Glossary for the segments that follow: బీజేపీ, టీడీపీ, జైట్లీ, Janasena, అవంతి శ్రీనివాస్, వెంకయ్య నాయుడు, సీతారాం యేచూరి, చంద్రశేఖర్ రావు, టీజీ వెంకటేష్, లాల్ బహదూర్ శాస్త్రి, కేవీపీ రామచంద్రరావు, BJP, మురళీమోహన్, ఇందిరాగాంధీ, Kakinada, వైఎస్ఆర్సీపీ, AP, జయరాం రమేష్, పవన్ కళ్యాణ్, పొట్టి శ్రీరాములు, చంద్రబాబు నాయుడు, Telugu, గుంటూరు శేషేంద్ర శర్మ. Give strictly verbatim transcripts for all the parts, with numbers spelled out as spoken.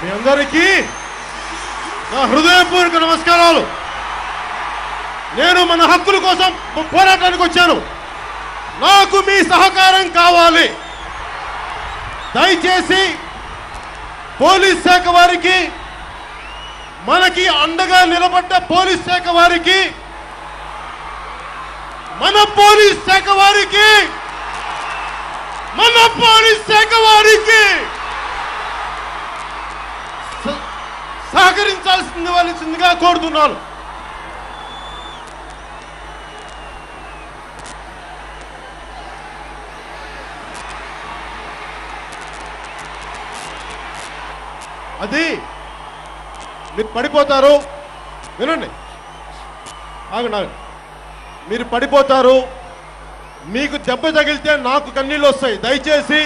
మీ అందరికీ నా హృదయపూర్వక నమస్కారాలు. నేను మన హక్కుల కోసం పోరాటానికి వచ్చాను. నాకు మీ సహకారం కావాలి. దయచేసి పోలీస్ శాఖ వారికి, మనకి అండగా నిలబడ్డ పోలీస్ శాఖ వారికి, మన పోలీస్ శాఖ వారికి మన పోలీస్ శాఖ వారికి సహకరించాల్సింది వాళ్ళిందిగా కోరుతున్నాను. అది మీరు పడిపోతారు, వినండి, ఆగు నాకు మీరు పడిపోతారు, మీకు దెబ్బ తగిలితే నాకు కన్నీళ్ళు వస్తాయి. దయచేసి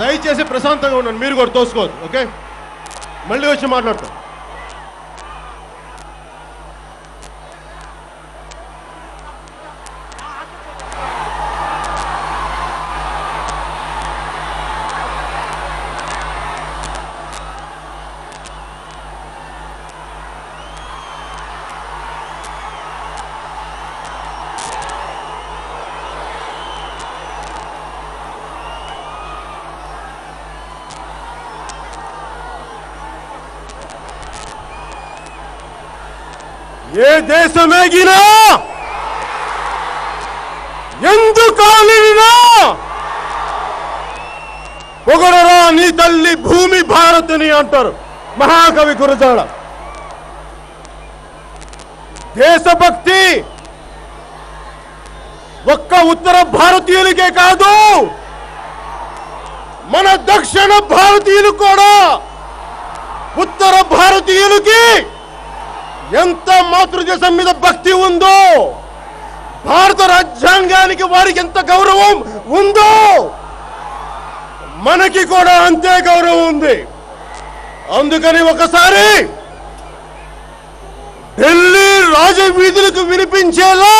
దయచేసి ప్రశాంతంగా ఉండండి. మీరు కూడా తోసుకోవద్దు, ఓకే? మళ్ళీ వచ్చి మాట్లాడతాం. ये देश में गिना यंदु कालिना పొగడరా నీ తల్లి భూమి భారతిని అంటారు మహాకవి గురజాడ. దేశభక్తి ఒక్క ఉత్తర భారతీయులకే కాదు, మన దక్షిణ భారతీయులు కూడా ఉత్తర భారతీయులకి ఎంత మాతృదేశం మీద భక్తి ఉందో, భారత రాజ్యాంగానికి వారికి ఎంత గౌరవం ఉందో మనకి కూడా అంతే గౌరవం ఉంది. అందుకని ఒకసారి ఢిల్లీ రాజవీధులకు వినిపించేలా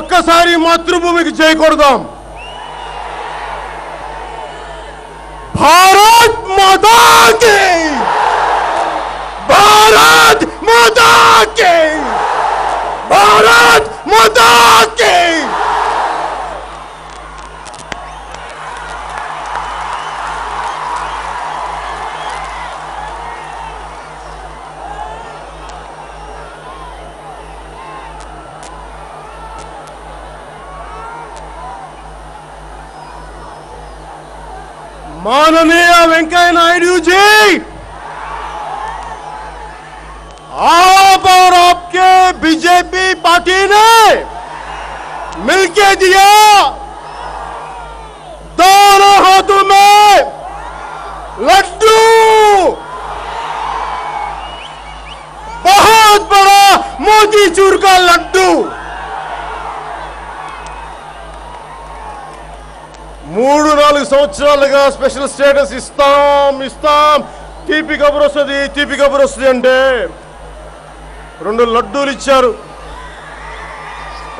ఒక్కసారి మాతృభూమికి చేకూడదాం. భారత్ మాతాకి भारत माता की, भारत माता की. माननीय वेंकैया नायडू जी, आप और आपके बीजेपी पार्टी ने मिलके दिया दोनों हाथों में लड्डू. बहुत बड़ा मोतीचूर का लड्डू. మూడు నాలుగు సంవత్సరాలుగా స్పెషల్ స్టేటస్ ఇస్తాం ఇస్తాం టీపీ కబురు వస్తుంది టీపీ కబురు వస్తుంది అంటే రెండు లడ్డూలు ఇచ్చారు.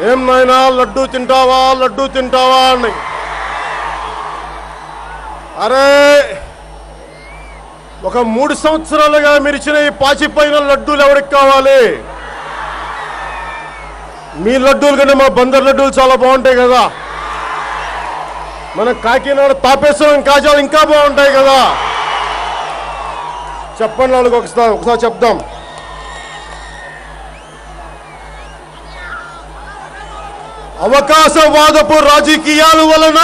ఏం నాయనా లడ్డూ తింటావా లడ్డూ తింటావా అని. అరే, ఒక మూడు సంవత్సరాలుగా మీరు ఇచ్చిన ఈ పాచిపోయిన లడ్డూలు ఎవరికి కావాలి? మీ లడ్డూలు కంటే మా బందర్ లడ్డూలు చాలా బాగుంటాయి కదా. మన కాకినాడ తాపేశ్వరం కాజాలు ఇంకా బాగుంటాయి కదా. చెప్పండి వాళ్ళకి, ఒకసారి ఒకసారి చెప్దాం. అవకాశవాదపు రాజకీయాల వలన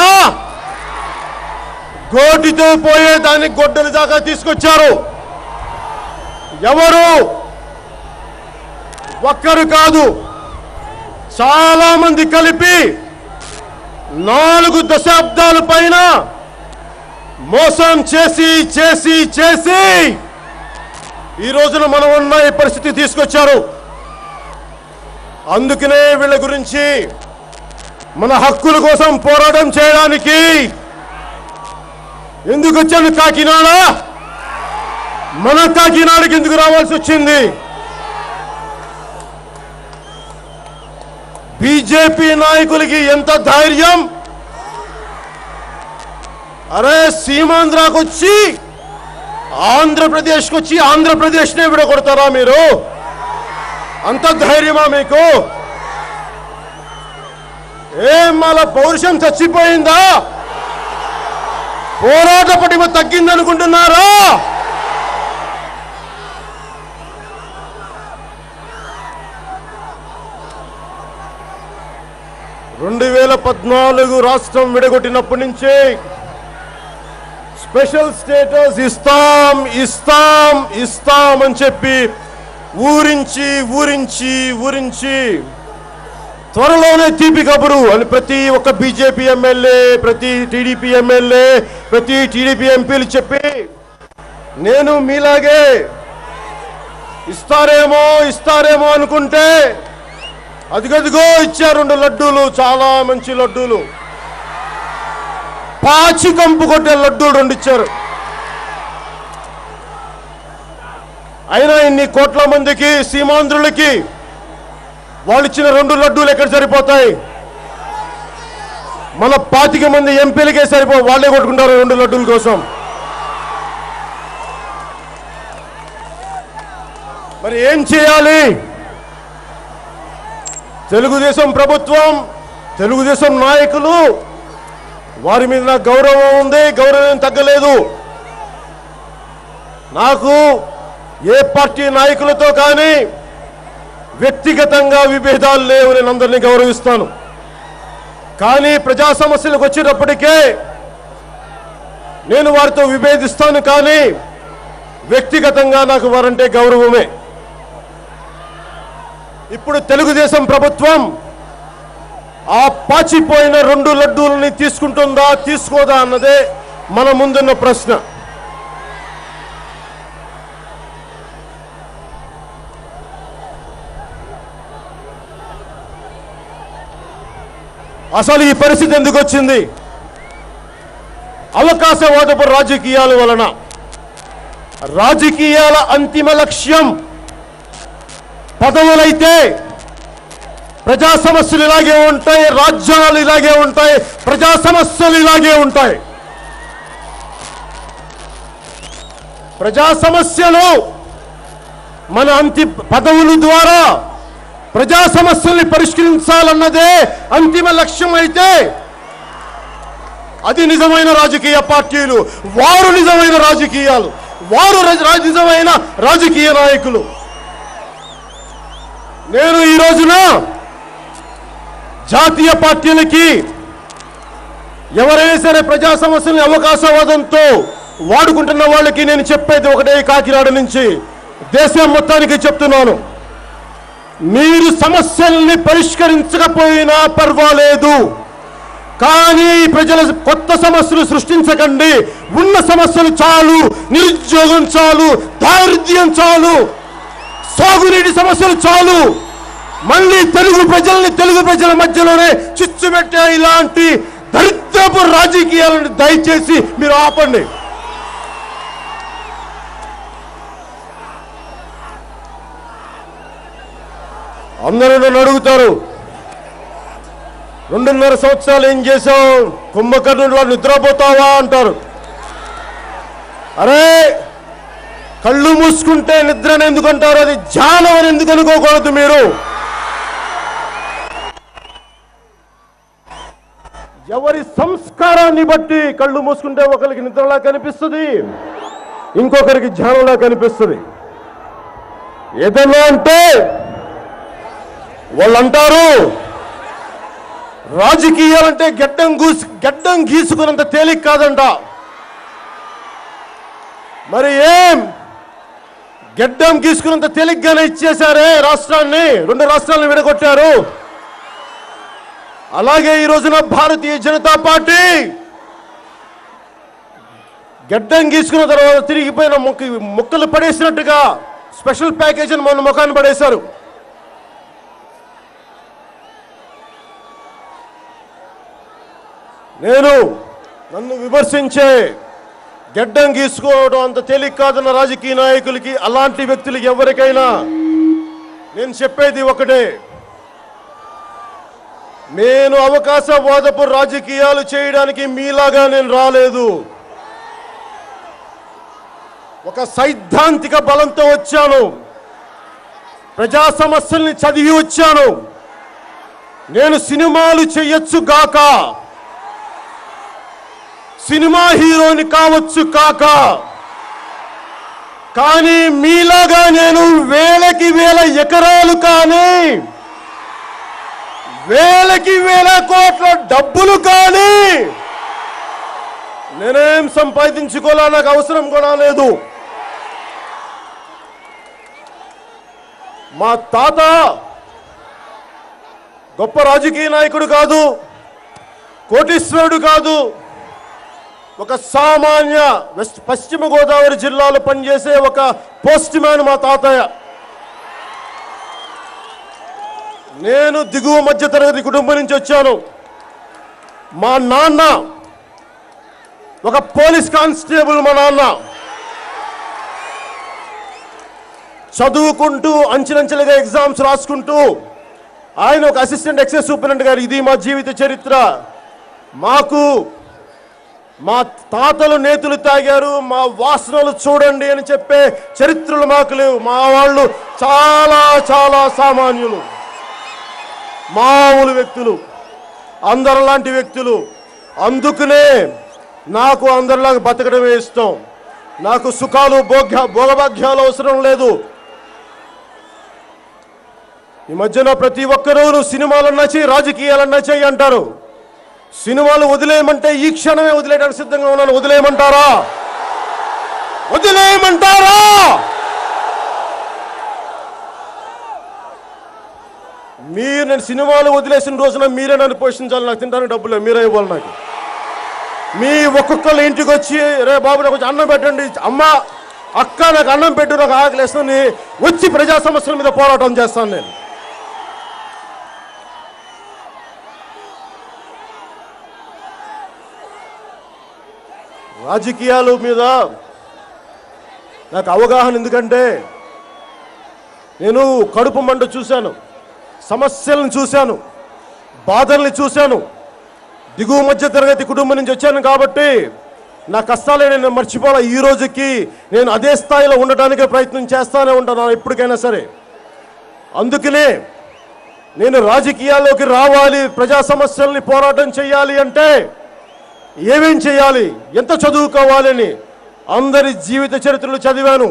గోటితో పోయేదాన్ని గొడ్డలి దాకా తీసుకొచ్చారు. ఎవరు? ఒక్కరు కాదు, చాలా మంది కలిపి నాలుగు దశాబ్దాల పైన మోసం చేసి చేసి చేసి ఈ రోజున మనం ఉన్న ఈ పరిస్థితి తీసుకొచ్చారు. అందుకనే వీళ్ళ గురించి మన హక్కుల కోసం పోరాటం చేయడానికి ఎందుకు వచ్చాను కాకినాడ? మన కాకినాడకి ఎందుకు రావాల్సి వచ్చింది? బీజేపీ నాయకులకి ఎంత ధైర్యం, अरे सीमांध्र को आंध्र प्रदेश को आंध्र प्रदेश ने विड़कोड़तारा मेरू अंत धैर्यमा मीकू माला पौरुषं चच्चिपोयिंदा పోరాట పటిమ తగ్గింది అనుకుంటున్నారా? రెండు వేల పద్నాలుగు రాష్ట్రం విడగొట్టినప్పటి నుంచి స్పెషల్ స్టేటస్ ఇస్తాం ఇస్తాం ఇస్తాం అని చెప్పి ఊరించి ఊరించి ఊరించి త్వరలోనే తీపి కబురు అని ప్రతి ఒక్క బీజేపీ ఎమ్మెల్యే, ప్రతి టీడీపీ ఎమ్మెల్యే, ప్రతి టీడీపీ ఎంపీలు చెప్పి నేను మీలాగే ఇస్తారేమో ఇస్తారేమో అనుకుంటే అదిగదిగో ఇచ్చారు రెండు లడ్డూలు, చాలా మంచి లడ్డూలు, పాచి కంపు కొట్టే లడ్డూలు రెండు ఇచ్చారు. అయినా ఇన్ని కోట్ల మందికి సీమాంధ్రులకి వాళ్ళు ఇచ్చిన రెండు లడ్డూలు ఎక్కడ సరిపోతాయి? మన పాతిక మంది ఎంపీలకే సరిపో, వాళ్ళే కొట్టుకుంటారు రెండు లడ్డూల కోసం. మరి ఏం చేయాలి? తెలుగుదేశం ప్రభుత్వం, తెలుగుదేశం నాయకులు, వారి మీద నాకు గౌరవం ఉంది, గౌరవం తగ్గలేదు. నాకు ఏ పార్టీ నాయకులతో కానీ వ్యక్తిగతంగా విభేదాలు లేవు, నేను అందరినీ గౌరవిస్తాను. కానీ ప్రజా సమస్యలకు వచ్చేటప్పటికే నేను వారితో విభేదిస్తాను, కానీ వ్యక్తిగతంగా నాకు వారంటే గౌరవమే. ఇప్పుడు తెలుగుదేశం ప్రభుత్వం ఆ పాచిపోయిన రెండు లడ్డూలని తీసుకుంటుందా తీసుకోదా అన్నదే మన ముందున్న ప్రశ్న. అసలు ఈ పరిస్థితి ఎందుకు వచ్చింది? అవకాశవాదపు రాజకీయాల వలన. రాజకీయాల అంతిమ లక్ష్యం పదవులైతే ప్రజా సమస్యలు ఇలాగే ఉంటాయి, రాజ్యాలు ఇలాగే ఉంటాయి, ప్రజా సమస్యలు ఇలాగే ఉంటాయి. ప్రజా సమస్యలు మన అంతి పదవుల ద్వారా ప్రజా సమస్యల్ని పరిష్కరించాలన్నదే అంతిమ లక్ష్యం అయితే అది నిజమైన రాజకీయ పార్టీలు, వారు నిజమైన రాజకీయాలు, వారు నిజమైన రాజకీయ నాయకులు. నేను ఈ రోజున జాతీయ పార్టీలకి ఎవరైనా సరే ప్రజా సమస్యల్ని అవకాశవాదంతో వాడుకుంటున్న వాళ్ళకి నేను చెప్పేది ఒకటే, కాకినాడ నుంచి దేశం మొత్తానికి చెప్తున్నాను, మీరు సమస్యల్ని పరిష్కరించకపోయినా పర్వాలేదు, కానీ ప్రజల కొత్త సమస్యలు సృష్టించకండి. ఉన్న సమస్యలు చాలు, నిరుద్యోగం చాలు, దారిద్ర్యం చాలు, సాగునీటి సమస్యలు చాలు. మళ్ళీ తెలుగు ప్రజల్ని తెలుగు ప్రజల మధ్యలోనే చిచ్చుపెట్టే ఇలాంటి దరిద్రపు రాజకీయాలను దయచేసి మీరు ఆపండి. అందరూ నన్ను అడుగుతారు, రెండున్నర సంవత్సరాలు ఏం చేశావు, కుంభకర్ణుడిలా నిద్రపోతావా అంటారు. అరే కళ్ళు మూసుకుంటే నిద్రను ఎందుకు అంటారు, అది ధ్యానం అని ఎందుకు అనుకోకూడదు మీరు? ఎవరి సంస్కారాన్ని బట్టి కళ్ళు మూసుకుంటే ఒకరికి నిద్రలా కనిపిస్తుంది, ఇంకొకరికి ధ్యానంలా కనిపిస్తుంది. ఏదైనా అంటే వాళ్ళు అంటారు రాజకీయాలంటే గడ్డం గూసి గడ్డం గీసుకున్నంత తేలిక కాదంట. మరి ఏం గడ్డం గీసుకున్నంత తేలిగ్గానే ఇచ్చేశారే రాష్ట్రాన్ని, రెండు రాష్ట్రాలను విడగొట్టారు. అలాగే ఈ రోజున భారతీయ జనతా పార్టీ గడ్డం గీసుకున్న తర్వాత తిరిగిపోయిన ముక్కలు పడేసినట్టుగా స్పెషల్ ప్యాకేజీని మన ముఖాన్ని పడేశారు. నేను నన్ను విమర్శించే గడ్డం గీసుకోవడం అంత తేలిక కాదన్న రాజకీయ నాయకులకి, అలాంటి వ్యక్తులకి ఎవరికైనా నేను చెప్పేది ఒకటే, నేను అవకాశవాదపు రాజకీయాలు చేయడానికి మీలాగా నేను రాలేదు. ఒక సైద్ధాంతిక బలంతో వచ్చాను, ప్రజా సమస్యల్ని చదివి వచ్చాను. నేను సినిమాలు చేయొచ్చు కాక, సినిమా హీరోని కావచ్చు కాక, కానీ మీలాగా నేను వేలకి వేల ఎకరాలు కానీ వేలకి వేల కోట్ల డబ్బులు కానీ నేనేం సంపాదించుకోలే, నాకు అవసరం కూడా లేదు. మా తాత గొప్ప రాజకీయ నాయకుడు కాదు, కోటీశ్వరుడు కాదు, ఒక సామాన్య వెస్ట్ పశ్చిమ గోదావరి జిల్లాలో పనిచేసే ఒక పోస్ట్ మ్యాన్ మా తాతయ్య. నేను దిగువ మధ్య తరగతి కుటుంబం నుంచి వచ్చాను. మా నాన్న ఒక పోలీస్ కానిస్టేబుల్. మా నాన్న చదువుకుంటూ అంచెలంచెలుగా ఎగ్జామ్స్ రాసుకుంటూ ఆయన ఒక అసిస్టెంట్ ఎక్సైజ్ సూపరింటెండెంట్ గారు. ఇది మా జీవిత చరిత్ర. మాకు మా తాతలు నేతులు తాగారు, మా వాసనలు చూడండి అని చెప్పే చరిత్రలు మాకు లేవు. మా వాళ్ళు చాలా చాలా సామాన్యులు, మామూలు వ్యక్తులు, అందరిలాంటి వ్యక్తులు. అందుకనే నాకు అందరిలాగా బతకడమే ఇష్టం. నాకు సుఖాలు భోగ్య భోగభాగ్యాలు అవసరం లేదు. ఈ మధ్యన ప్రతి ఒక్కరూ నువ్వు సినిమాలన్నా చేయి, రాజకీయాలన్నా చేయి అంటారు. సినిమాలు వదిలేయమంటే ఈ క్షణమే వదిలేయడానికి సిద్ధంగా ఉన్నాను. వదిలేయమంటారా? వదిలేయమంటారా? మీరు నేను సినిమాలు వదిలేసిన రోజున మీరే నన్ను పోషించాలి. నాకు తినడానికి డబ్బులే మీరే ఇవ్వాలి. నాకు మీ ఒక్కొక్కరు ఇంటికి వచ్చి, రే బాబు నాకు కొంచెం అన్నం పెట్టండి, అమ్మ అక్క నాకు అన్నం పెట్టు, నాకు ఆకలేస్తుంది, వచ్చి ప్రజా సమస్యల మీద పోరాటం చేస్తాను నేను. రాజకీయాల మీద నాకు అవగాహన, ఎందుకంటే నేను కడుపు మంట చూశాను, సమస్యలను చూశాను, బాధల్ని చూశాను. దిగువ మధ్య తరగతి కుటుంబం నుంచి వచ్చాను కాబట్టి నా కష్టాలే నేను మర్చిపోలే. ఈ రోజుకి నేను అదే స్థాయిలో ఉండటానికి ప్రయత్నం చేస్తూనే ఉంటాను ఎప్పటికైనా సరే. అందుకనే నేను రాజకీయాల్లోకి రావాలి, ప్రజా సమస్యల్ని పోరాటం చేయాలి అంటే ఏమేం చేయాలి, ఎంత చదువుకోవాలని అందరి జీవిత చరిత్రలు చదివాను.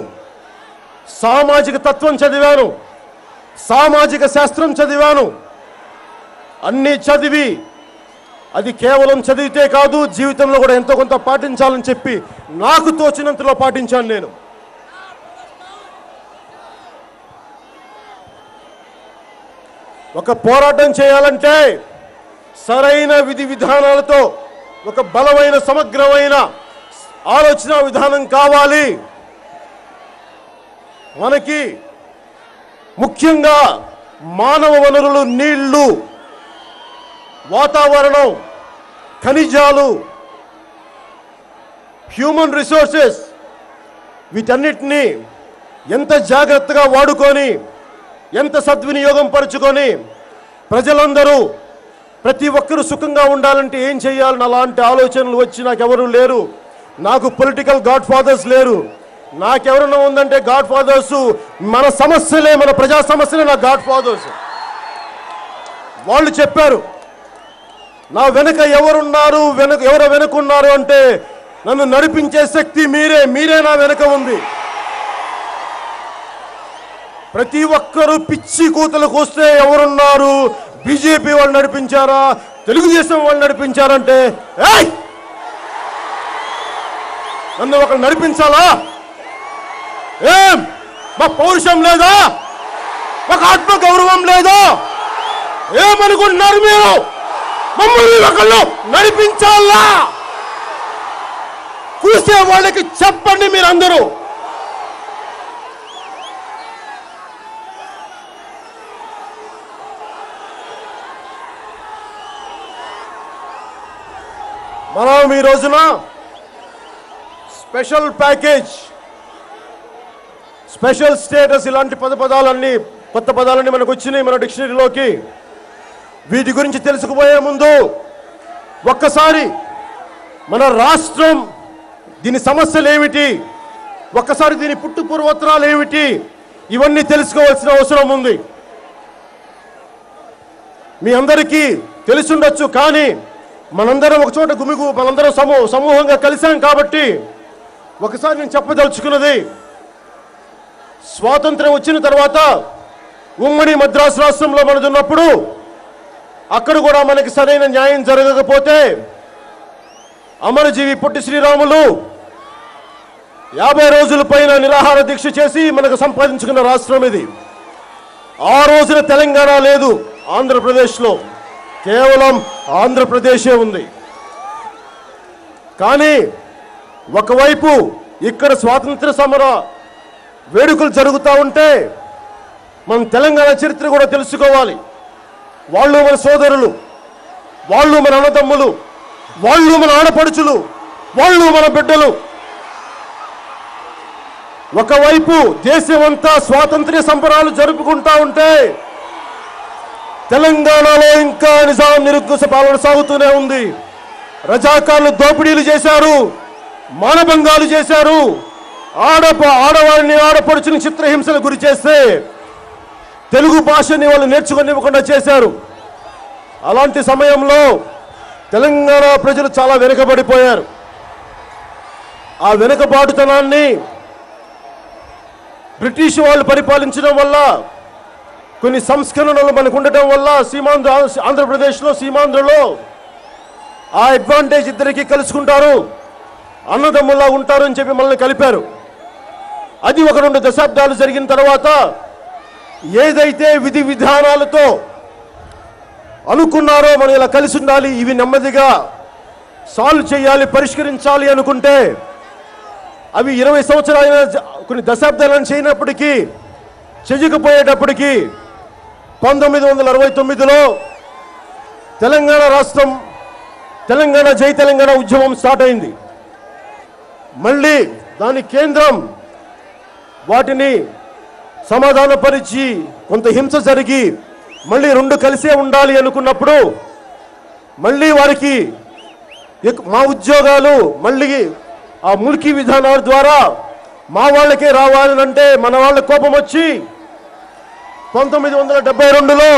సామాజిక తత్వం చదివాను, సామాజిక శాస్త్రం చదివాను. అన్నీ చదివి అది కేవలం చదివితే కాదు, జీవితంలో కూడా ఎంతో కొంత పాటించాలని చెప్పి నాకు తోచినంతలో పాటించాను నేను. ఒక పోరాటం చేయాలంటే సరైన విధి విధానాలతో ఒక బలమైన సమగ్రమైన ఆలోచన విధానం కావాలి మనకి. ముఖ్యంగా మానవ వనరులు, నీళ్లు, వాతావరణం, ఖనిజాలు, హ్యూమన్ రిసోర్సెస్, వీటన్నిటినీ ఎంత జాగ్రత్తగా వాడుకొని, ఎంత సద్వినియోగం పరుచుకొని ప్రజలందరూ ప్రతి ఒక్కరూ సుఖంగా ఉండాలంటే ఏం చేయాలని అలాంటి ఆలోచనలు వచ్చి నాకెవరూ లేరు. నాకు పొలిటికల్ గాడ్ ఫాదర్స్ లేరు. నాకెవరన్నా ఉందంటే గాడ్ ఫాదర్స్ మన సమస్యలే, మన ప్రజా సమస్యలే నా గాడ్ ఫాదర్స్. వాళ్ళు చెప్పారు. నా వెనుక ఎవరున్నారు, వెనుక ఎవరు వెనుకున్నారు అంటే నన్ను నడిపించే శక్తి మీరే, మీరే నా వెనుక ఉంది. ప్రతి ఒక్కరూ పిచ్చి కూతలకు వస్తే ఎవరున్నారు, బీజేపీ వాళ్ళు నడిపించారా, తెలుగుదేశం వాళ్ళు నడిపించారంటే ఏయ్ నన్ను ఒకరు నడిపించాలా? ఏం మా పౌరుషం లేదా, మాకు ఆత్మగౌరవం లేదా ఏమనుకుంటున్నారు మీరు? మమ్మల్ని ఒకళ్ళు నడిపించాలా? చూసే వాళ్ళకి చెప్పండి మీరందరూ. మనం ఈ రోజున స్పెషల్ ప్యాకేజ్, స్పెషల్ స్టేటస్, ఇలాంటి పద పదాలన్నీ కొత్త పదాలన్నీ మనకు వచ్చినాయి మన డిక్షనరీలోకి. వీటి గురించి తెలుసుకుపోయే ముందు ఒక్కసారి మన రాష్ట్రం దీని సమస్యలు ఏమిటి, ఒక్కసారి దీని పుట్టు పూర్వోత్తరాలు ఏమిటి, ఇవన్నీ తెలుసుకోవాల్సిన అవసరం ఉంది. మీ అందరికీ తెలిసిండొచ్చు, కానీ మనందరం ఒకచోట గుమిగు మనందరం సమూ సమూహంగా కలిసాం కాబట్టి ఒకసారి నేను చెప్పదలుచుకున్నది, స్వాతంత్రం వచ్చిన తర్వాత ఉమ్మడి మద్రాసు రాష్ట్రంలో మనది ఉన్నప్పుడు అక్కడ కూడా మనకి సరైన న్యాయం జరగకపోతే అమరజీవి పొట్టి శ్రీరాములు యాభై రోజుల పైన నిరాహార దీక్ష చేసి మనకు సంపాదించుకున్న రాష్ట్రం ఇది. ఆ రోజున తెలంగాణ లేదు, ఆంధ్రప్రదేశ్లో కేవలం ఆంధ్రప్రదేశే ఉంది. కానీ ఒకవైపు ఇక్కడ స్వాతంత్ర సమర వేడుకలు జరుగుతూ ఉంటే మనం తెలంగాణ చరిత్ర కూడా తెలుసుకోవాలి. వాళ్ళు మన సోదరులు, వాళ్ళు మన అన్నదమ్ములు, వాళ్ళు మన ఆడపడుచులు, వాళ్ళు మన బిడ్డలు. ఒకవైపు దేశమంతా స్వాతంత్ర్య సంబరాలు జరుపుకుంటూ ఉంటే తెలంగాణలో ఇంకా నిజాం నిరుగ్గుస పాలన సాగుతూనే ఉంది. రజాకారులు దోపిడీలు చేశారు, మానభంగాలు చేశారు, ఆడ ఆడవారిని ఆడపడుచుని చిత్రహింసలు గురి చేస్తే తెలుగు భాషని వాళ్ళు నేర్చుకునివ్వకుండా చేశారు. అలాంటి సమయంలో తెలంగాణ ప్రజలు చాలా వెనుకబడిపోయారు. ఆ వెనుకబాటుతనాన్ని బ్రిటిష్ వాళ్ళు పరిపాలించడం వల్ల, కొన్ని సంస్కరణలు మనకు ఉండటం వల్ల సీమాంధ్ర ఆంధ్రప్రదేశ్లో సీమాంధ్రలో ఆ అడ్వాంటేజ్ ఇద్దరికి కలుసుకుంటారు, అన్నదమ్ములా ఉంటారు అని చెప్పి మనల్ని కలిపారు. అది ఒక రెండు దశాబ్దాలు జరిగిన తర్వాత ఏదైతే విధి విధానాలతో అనుకున్నారో మనం ఇలా కలిసి ఉండాలి, ఇవి నెమ్మదిగా సాల్వ్ చేయాలి, పరిష్కరించాలి అనుకుంటే అవి ఇరవై సంవత్సరాలైన కొన్ని దశాబ్దాలను చేయనప్పటికీ చెయ్యకపోయేటప్పటికీ పంతొమ్మిది వందల అరవై తొమ్మిదిలో తెలంగాణ రాష్ట్రం తెలంగాణ జై తెలంగాణ ఉద్యమం స్టార్ట్ అయింది. మళ్ళీ దాని కేంద్రం వాటిని సమాధానపరిచి కొంత హింస జరిగి మళ్ళీ రెండు కలిసే ఉండాలి అనుకున్నప్పుడు మళ్ళీ వారికి మా ఉద్యోగాలు మళ్ళీ ఆ ముల్కీ విధానాల ద్వారా మా వాళ్ళకే రావాలంటే మన వాళ్ళ కోపం వచ్చి పంతొమ్మిది వందల డెబ్బై రెండులో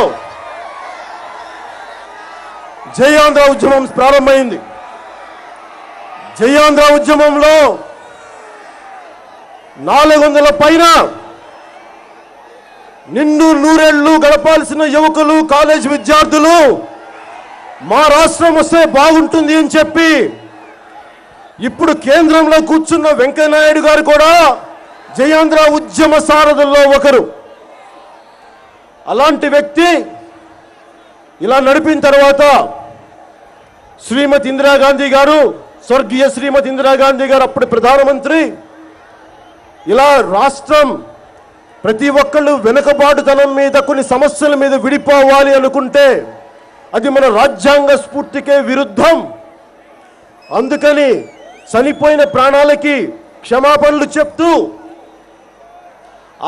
జయాంధ్ర ఉద్యమం ప్రారంభమైంది. జయాంధ్ర ఉద్యమంలో నాలుగు వందల పైన నిండు నూరేళ్లు గడపాల్సిన యువకులు, కాలేజ్ విద్యార్థులు మా రాష్ట్రం వస్తే బాగుంటుంది అని చెప్పి ఇప్పుడు కేంద్రంలో కూర్చున్న వెంకయ్యనాయుడు గారు కూడా జయాంధ్ర ఉద్యమ సారథుల్లో ఒకరు. అలాంటి వ్యక్తి ఇలా నడిపిన తర్వాత శ్రీమతి ఇందిరాగాంధీ గారు, స్వర్గీయ శ్రీమతి ఇందిరాగాంధీ గారు అప్పటి ప్రధానమంత్రి, ఇలా రాష్ట్రం ప్రతి ఒక్కళ్ళు వెనుకబాటుతనం మీద కొన్ని సమస్యల మీద విడిపోవాలి అనుకుంటే అది మన రాజ్యాంగ స్ఫూర్తికే విరుద్ధం. అందుకని చనిపోయిన ప్రాణాలకి క్షమాపణలు చెప్తూ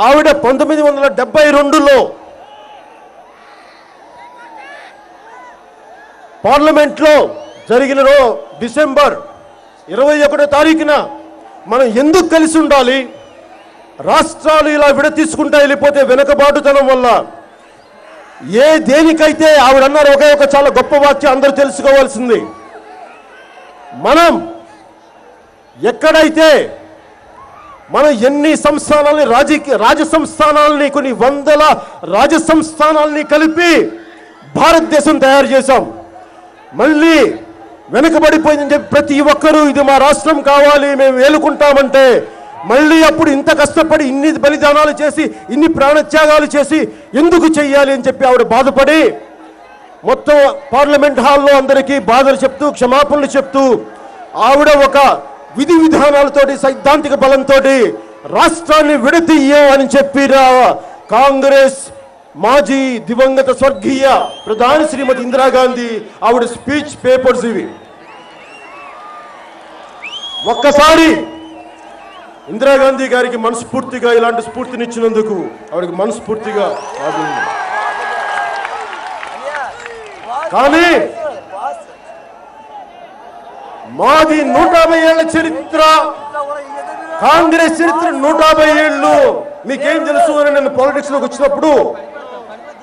ఆవిడ పంతొమ్మిది వందల డెబ్బై రెండులో పార్లమెంట్లో జరిగిన రో డిసెంబర్ ఇరవై ఒకటో తారీఖున మనం ఎందుకు కలిసి ఉండాలి, రాష్ట్రాలు ఇలా విడ తీసుకుంటా వెళ్ళిపోతే వెనుకబాటుతనం వల్ల ఏ దేనికైతే ఆవిడ అన్నారు ఒకే ఒక చాలా గొప్ప వాక్యం అందరూ తెలుసుకోవాల్సింది, మనం ఎక్కడైతే మనం ఎన్ని సంస్థానాలని రాజకీయ రాజ సంస్థానాలని కొన్ని వందల రాజ సంస్థానాలని కలిపి భారతదేశం తయారు చేశాం, మళ్ళీ వెనుకబడిపోయిందని చెప్పి ప్రతి ఒక్కరూ ఇది మా రాష్ట్రం కావాలి మేము ఏలుకుంటామంటే మళ్ళీ అప్పుడు ఇంత కష్టపడి ఇన్ని బలిదానాలు చేసి ఇన్ని ప్రాణత్యాగాలు చేసి ఎందుకు చెయ్యాలి అని చెప్పి ఆవిడ బాధపడి మొత్తం పార్లమెంట్ హాల్లో అందరికీ బాధలు చెప్తూ క్షమాపణలు చెప్తూ ఆవిడ ఒక విధి విధానాలతోటి సైద్ధాంతిక బలంతో రాష్ట్రాన్ని విడదీయం అని చెప్పిన కాంగ్రెస్ మాజీ దివంగత స్వర్గీయ ప్రధాని శ్రీమతి ఇందిరాగాంధీ ఆవిడ స్పీచ్ పేపర్స్ ఇవి. ఒక్కసారి ఇందిరాగాంధీ గారికి మనస్ఫూర్తిగా ఇలాంటి స్ఫూర్తినిచ్చినందుకు ఆవిడకి మనస్ఫూర్తిగా కానీ మాది నూట యాభై ఏళ్ల చరిత్ర, కాంగ్రెస్ చరిత్ర నూట యాభై ఏళ్ళు. మీకేం తెలుసు అని నేను పాలిటిక్స్ లోకి వచ్చినప్పుడు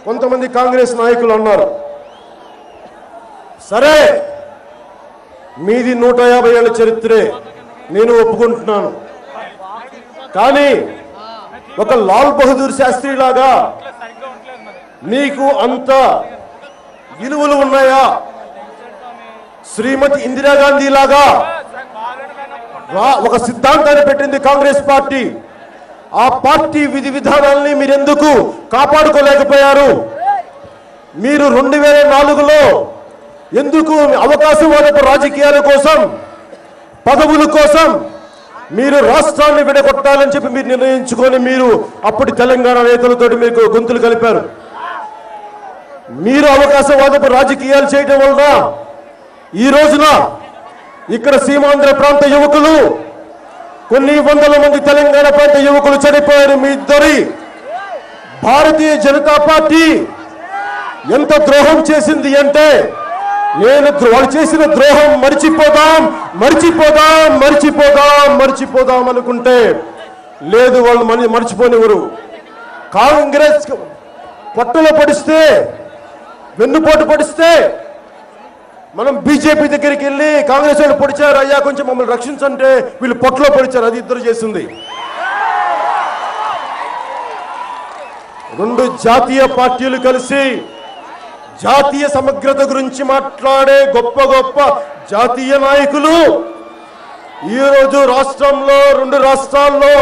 కొంతమంది కాంగ్రెస్ నాయకులు అన్నారు, సరే మీది నూట యాభై ఏళ్ళ చరిత్రే నేను ఒప్పుకుంటున్నాను, కానీ ఒక లాల్ బహదూర్ శాస్త్రి లాగా మీకు అంత విలువలు ఉన్నాయా? శ్రీమతి ఇందిరాగాంధీ లాగా ఒక సిద్ధాంతాన్ని పెట్టింది కాంగ్రెస్ పార్టీ, ఆ పార్టీ విధి విధానాల్ని మీరెందుకు కాపాడుకోలేకపోయారు? మీరు రెండు వేల నాలుగులో ఎందుకు అవకాశవాద రాజకీయాల కోసం, పదవుల కోసం మీరు రాష్ట్రాన్ని విడగొట్టాలని చెప్పి మీరు నిర్ణయించుకొని మీరు అప్పటి తెలంగాణ నేతలతో మీకు గొంతులు కలిపారు. మీరు అవకాశవాదపు రాజకీయాలు చేయడం వలన ఈ రోజున ఇక్కడ సీమాంధ్ర ప్రాంత యువకులు, కొన్ని వందల మంది తెలంగాణ ప్రాంత యువకులు చనిపోయారు. మీ ఇద్దరి భారతీయ జనతా పార్టీ ఎంత ద్రోహం చేసింది అంటే, నేను వాళ్ళు చేసిన ద్రోహం మరిచిపోదాం మరిచిపోదాం మరిచిపోదాం మరిచిపోదాం అనుకుంటే లేదు, వాళ్ళు మళ్ళీ మర్చిపోనివ్వరు. కాంగ్రెస్ పొట్టలో పడిస్తే, వెన్నుపోటు పడిస్తే మనం బీజేపీ దగ్గరికి వెళ్ళి కాంగ్రెస్ వాళ్ళు పొడిచారు, అయ్యా కొంచెం మమ్మల్ని రక్షించంటే వీళ్ళు పొట్టలో పొడిచారు. అది ఇద్దరు చేసింది. రెండు జాతీయ పార్టీలు కలిసి జాతీయ సమగ్రత గురించి మాట్లాడే గొప్ప గొప్ప జాతీయ నాయకులు ఈరోజు రాష్ట్రంలో, రెండు రాష్ట్రాల్లో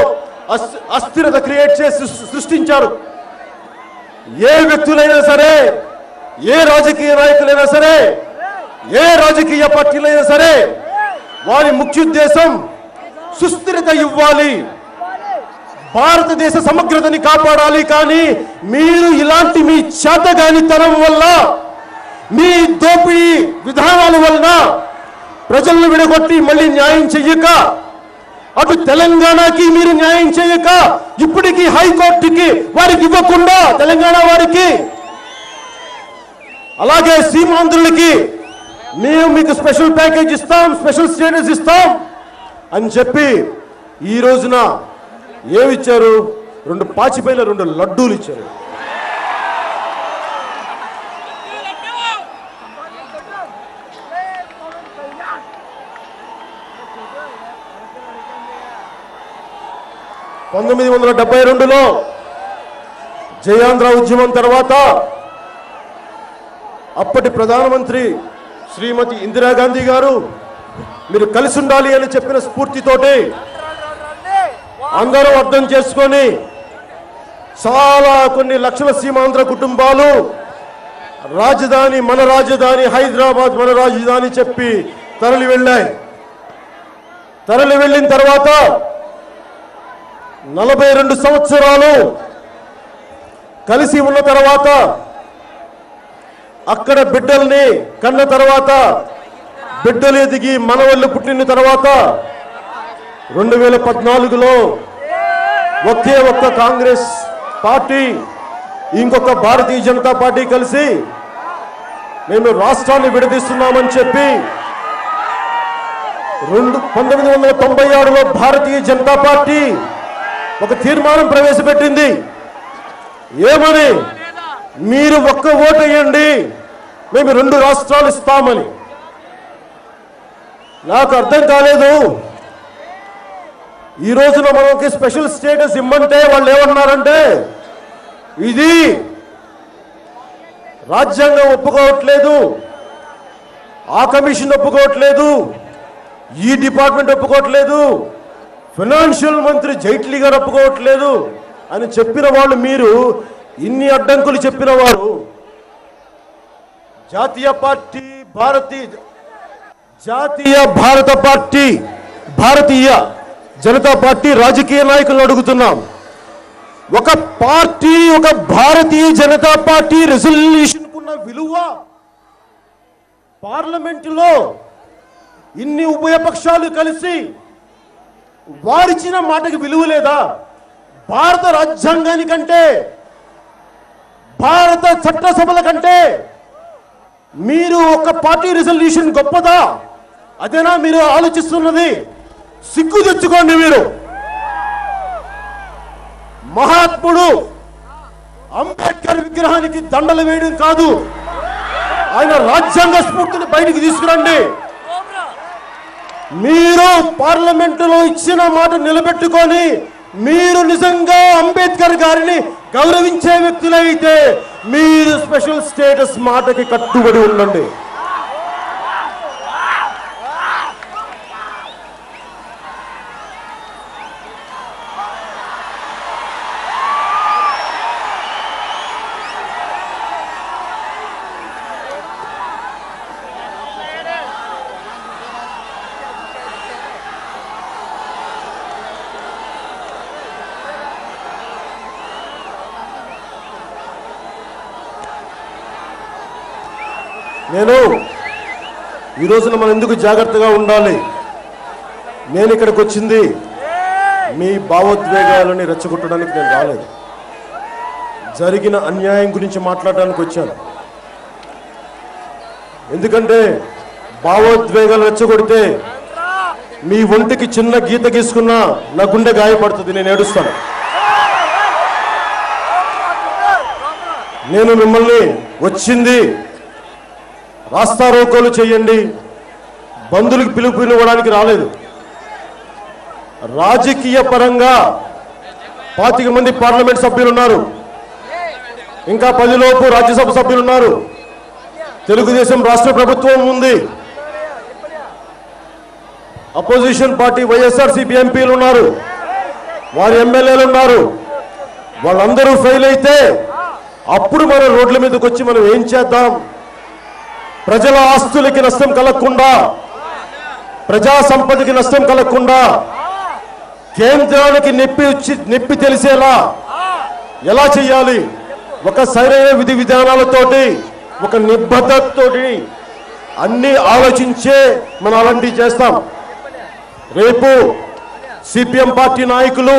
అస్థిరత క్రియేట్ చేసి సృష్టించారు. ఏ వ్యక్తులైనా సరే, ఏ రాజకీయ నాయకులైనా సరే, ఏ రాజకీయ పార్టీలైనా సరే వారి ముఖ్యోద్దేశం సుస్థిరత ఇవ్వాలి, భారతదేశ సమగ్రతని కాపాడాలి. కానీ మీరు ఇలాంటి మీ చేతగానితనం వల్ల, మీ దోపిడీ విధానాల వలన ప్రజలను విడగొట్టి మళ్ళీ న్యాయం చెయ్యక, అటు తెలంగాణకి మీరు న్యాయం చేయక, ఇప్పటికీ హైకోర్టుకి వారికి ఇవ్వకుండా తెలంగాణ వారికి, అలాగే సీమాంధ్రులకి మేము మీకు స్పెషల్ ప్యాకేజ్ ఇస్తాం, స్పెషల్ స్టేటస్ ఇస్తాం అని చెప్పి ఈ రోజున ఏమిచ్చారు? రెండు పాచిపైన రెండు లడ్డూలు ఇచ్చారు. పంతొమ్మిది వందల డెబ్బై రెండులో జయాంధ్ర ఉద్యమం తర్వాత అప్పటి ప్రధానమంత్రి శ్రీమతి ఇందిరాగాంధీ గారు మీరు కలిసి ఉండాలి అని చెప్పిన స్ఫూర్తితోటి అందరూ అర్థం చేసుకొని చాలా కొన్ని లక్షల సీమాంధ్ర కుటుంబాలు రాజధాని, మన రాజధాని హైదరాబాద్, మన రాజధాని చెప్పి తరలి వెళ్ళాయి. తరలి వెళ్ళిన తర్వాత నలభై రెండు సంవత్సరాలు కలిసి ఉన్న తర్వాత, అక్కడ బిడ్డల్ని కన్న తర్వాత, బిడ్డలు ఎదిగి మనవళ్ళు పుట్టిన తర్వాత రెండు వేల పద్నాలుగులో ఒకే ఒక్క కాంగ్రెస్ పార్టీ, ఇంకొక భారతీయ జనతా పార్టీ కలిసి మేము రాష్ట్రాన్ని విడదీస్తున్నామని చెప్పి రెండు పంతొమ్మిది వందల తొంభై ఆరులో భారతీయ జనతా పార్టీ ఒక తీర్మానం ప్రవేశపెట్టింది. ఏమని? మీరు ఒక్క ఓటు వేయండి, మేము రెండు రాష్ట్రాలు ఇస్తామని. నాకు అర్థం కాలేదు. ఈ రోజున మనకి స్పెషల్ స్టేటస్ ఇమ్మంటే వాళ్ళు ఏమన్నారంటే, ఇది రాజ్యాంగం ఒప్పుకోవట్లేదు, ఆ కమిషన్ ఒప్పుకోవట్లేదు, ఈ డిపార్ట్మెంట్ ఒప్పుకోవట్లేదు, ఫైనాన్షియల్ మంత్రి జైట్లీ గారు ఒప్పుకోవట్లేదు అని చెప్పిన వాళ్ళు, మీరు ఇన్ని అడ్డంకులు చెప్పిన వారు, జాతీయ పార్టీ భారతీయ జాతీయ భారత పార్టీ భారతీయ జనతా పార్టీ రాజకీయ నాయకులను అడుగుతున్నాం, ఒక పార్టీ, ఒక భారతీయ జనతా పార్టీ రెజల్యూషన్ కున్న విలువ పార్లమెంటులో ఇన్ని ఉభయపక్షాలు కలిసి వారిచ్చిన మాటకి విలువ లేదా? భారత రాజ్యాంగానికంటే, భారత చట్టసభల కంటే, మీరు ఒక పార్టీ రిజల్యూషన్ గొప్పదా అదేనా మీరు ఆలోచిస్తున్నది? సిగ్గు తెచ్చుకోండి. మీరు మహాత్ముడు అంబేద్కర్ విగ్రహానికి దండలు వేయడం కాదు, ఆయన రాజ్యాంగ స్ఫూర్తిని బయటికి తీసుకురండి. మీరు పార్లమెంటులో ఇచ్చిన మాట నిలబెట్టుకొని మీరు నిజంగా అంబేద్కర్ గారిని గౌరవించే వ్యక్తులైతే మీరు స్పెషల్ స్టేటస్ మాటకి కట్టుబడి ఉండండి. నేను ఈ రోజున మనం ఎందుకు జాగ్రత్తగా ఉండాలి? నేను ఇక్కడికి వచ్చింది మీ భావోద్వేగాలని రెచ్చగొట్టడానికి నేను రాలేదు. జరిగిన అన్యాయం గురించి మాట్లాడడానికి వచ్చాను. ఎందుకంటే భావోద్వేగాలు రెచ్చగొడితే మీ ఒంటికి చిన్న గీత గీసుకున్నా నా గుండె గాయపడుతుంది, నేను ఏడుస్తాను. నేను మిమ్మల్ని వచ్చింది రాస్తా రోకోలు చేయండి, బంధులకు పిలుపు ఇవ్వడానికి రాలేదు. రాజకీయ పరంగా పాతిక మంది పార్లమెంట్ సభ్యులున్నారు, ఇంకా పదిలోపు రాజ్యసభ సభ్యులున్నారు, తెలుగుదేశం రాష్ట్ర ప్రభుత్వం ఉంది, అపోజిషన్ పార్టీ వైఎస్ఆర్సీపీ ఎంపీలు ఉన్నారు, వారి ఎమ్మెల్యేలు ఉన్నారు. వాళ్ళందరూ ఫెయిల్ అయితే అప్పుడు మనం రోడ్ల మీదకి వచ్చి మనం ఏం చేద్దాం? ప్రజల ఆస్తులకి నష్టం కలగకుండా, ప్రజా సంపదకి నష్టం కలగకుండా, కేంద్రానికి నొప్పి వచ్చి నొప్పి తెలిసేలా ఎలా చేయాలి? ఒక సరైన విధి విధానాలతోటి, ఒక నిబద్ధతతోటి అన్ని ఆలోచించే మనం అలాంటివి చేస్తాం. రేపు సిపిఎం పార్టీ నాయకులు,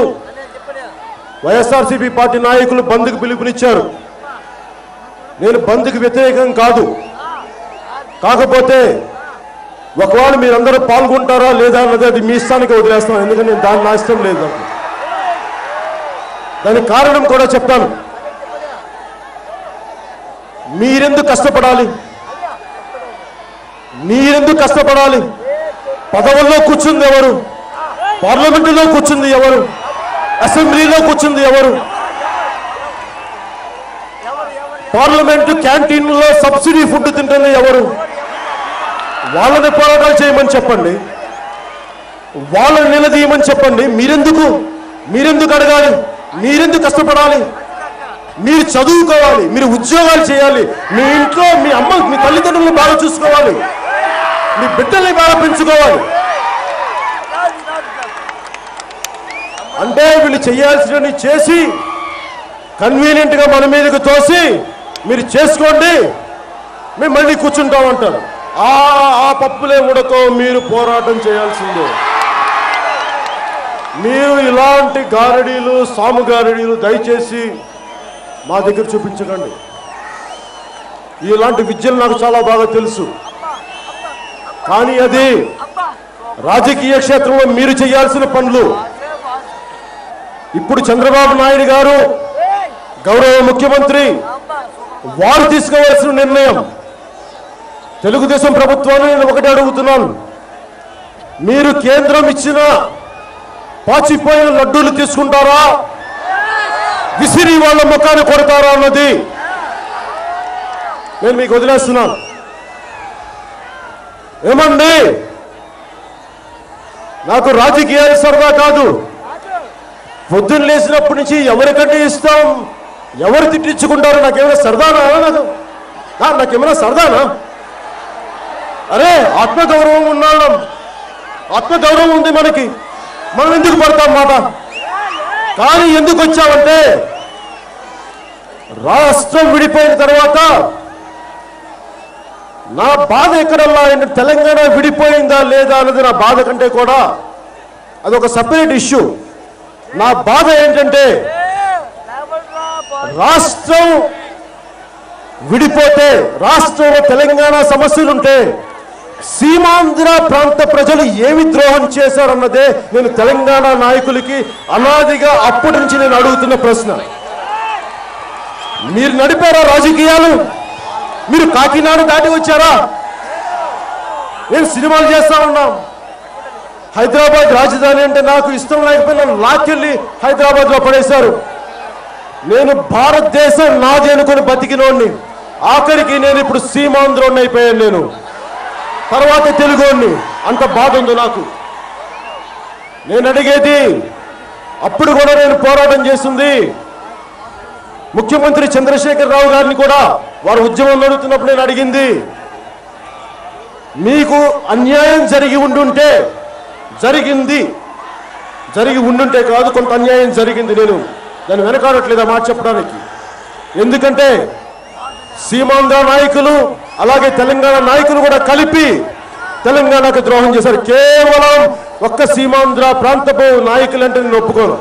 వైఎస్ఆర్సీపీ పార్టీ నాయకులు బంద్కు పిలుపునిచ్చారు. నేను బంద్కు వ్యతిరేకం కాదు, కాకపోతే ఒకవేళ మీరందరూ పాల్గొంటారా లేదా అన్నది అది మీ ఇష్టానికి వదిలేస్తాను. ఎందుకంటే నేను దాన్ని నా ఇష్టం లేదు. దానికి కారణం కూడా చెప్తాను. మీరెందుకు కష్టపడాలి? మీరెందుకు కష్టపడాలి? పదవుల్లో కూర్చుంది ఎవరు? పార్లమెంటులో కూర్చుంది ఎవరు? అసెంబ్లీలో కూర్చుంది ఎవరు? పార్లమెంటు క్యాంటీన్లో సబ్సిడీ ఫుడ్ తింటుంది ఎవరు? వాళ్ళని పోరాటాలు చేయమని చెప్పండి, వాళ్ళని నిలదీయమని చెప్పండి. మీరెందుకు మీరెందుకు అడగాలి? మీరెందుకు కష్టపడాలి? మీరు చదువుకోవాలి, మీరు ఉద్యోగాలు చేయాలి, మీ ఇంట్లో మీ అమ్మ మీ తల్లిదండ్రులను బాగా చూసుకోవాలి, మీ బిడ్డల్ని బాగా పెంచుకోవాలి. అంటే వీళ్ళు చేయాల్సినవి చేసి కన్వీనియంట్గా మన మీదకి తోసి మీరు చేసుకోండి, మేము మళ్ళీ కూర్చుంటామంటారు. ఆ ఆ పప్పులే ఉడకో, మీరు పోరాటం చేయాల్సిందే. మీరు ఇలాంటి గారడీలు, సాము గారడీలు దయచేసి మా దగ్గర చూపించకండి. ఇలాంటి విద్యలు నాకు చాలా బాగా తెలుసు, కానీ అది రాజకీయ క్షేత్రంలో మీరు చేయాల్సిన పనులు. ఇప్పుడు చంద్రబాబు నాయుడు గారు గౌరవ ముఖ్యమంత్రి వారు తీసుకోవాల్సిన నిర్ణయం. తెలుగుదేశం ప్రభుత్వాన్ని నేను ఒకటే అడుగుతున్నాను, మీరు కేంద్రం ఇచ్చిన పాచిపోయిన లడ్డూలు తీసుకుంటారా, విసిరి వాళ్ళ ముఖాన్ని కొడతారా అన్నది నేను మీకు వదిలేస్తున్నాను. ఏమండి, నాకు రాజకీయాలు సరదా కాదు. పొద్దున్న లేసినప్పటి నుంచి ఎవరికంటే ఇస్తాం, ఎవరు తిట్టించుకుంటారు? నాకేమైనా సరదానా? నాకు నాకేమైనా సరదానా? అరే, ఆత్మగౌరవం ఉన్నాం, ఆత్మగౌరవం ఉంది మనకి, మనం ఎందుకు పడతాం మాట? కానీ ఎందుకు వచ్చామంటే రాష్ట్రం విడిపోయిన తర్వాత నా బాధ ఎక్కడల్లా అంటే తెలంగాణ విడిపోయిందా లేదా అన్నది నా బాధ కంటే కూడా అదొక సపరేట్ ఇష్యూ. నా బాధ ఏంటంటే రాష్ట్రం విడిపోతే రాష్ట్రంలో తెలంగాణ సమస్యలు ఉంటే సీమాంధ్ర ప్రాంత ప్రజలు ఏమి ద్రోహం చేశారన్నదే నేను తెలంగాణ నాయకులకి అనాదిగా అప్పటి నుంచి నేను అడుగుతున్న ప్రశ్న. మీరు నడిపారా రాజకీయాలు? మీరు కాకినాడ దాటి వచ్చారా? నేను సినిమాలు చేస్తా ఉన్నాం. హైదరాబాద్ రాజధాని అంటే నాకు ఇష్టం లేకపోతే నన్ను లాక్కెళ్ళి హైదరాబాద్లో పడేశారు. నేను భారతదేశం నాది అనుకుని బతికినోడిని, ఆఖరికి నేను ఇప్పుడు సీమాంధ్రోడిని అయిపోయాను, నేను తర్వాత తెలుగోడిని. అంత బాధ ఉంది నాకు. నేను అడిగేది, అప్పుడు కూడా నేను పోరాటం చేసింది ముఖ్యమంత్రి చంద్రశేఖర్ రావు గారిని కూడా వారు ఉద్యమం నడుపుతున్నప్పుడు నేను అడిగింది, మీకు అన్యాయం జరిగి ఉండుంటే జరిగింది జరిగి ఉండుంటే కాదు, కొంత అన్యాయం జరిగింది, నేను దాన్ని వెనకాడట్లేదు ఆ మాట చెప్పడానికి. ఎందుకంటే సీమాంధ్ర నాయకులు అలాగే తెలంగాణ నాయకులు కూడా కలిపి తెలంగాణకు ద్రోహం చేశారు. కేవలం ఒక్క సీమాంధ్ర ప్రాంతపు నాయకులంటే నేను ఒప్పుకోను.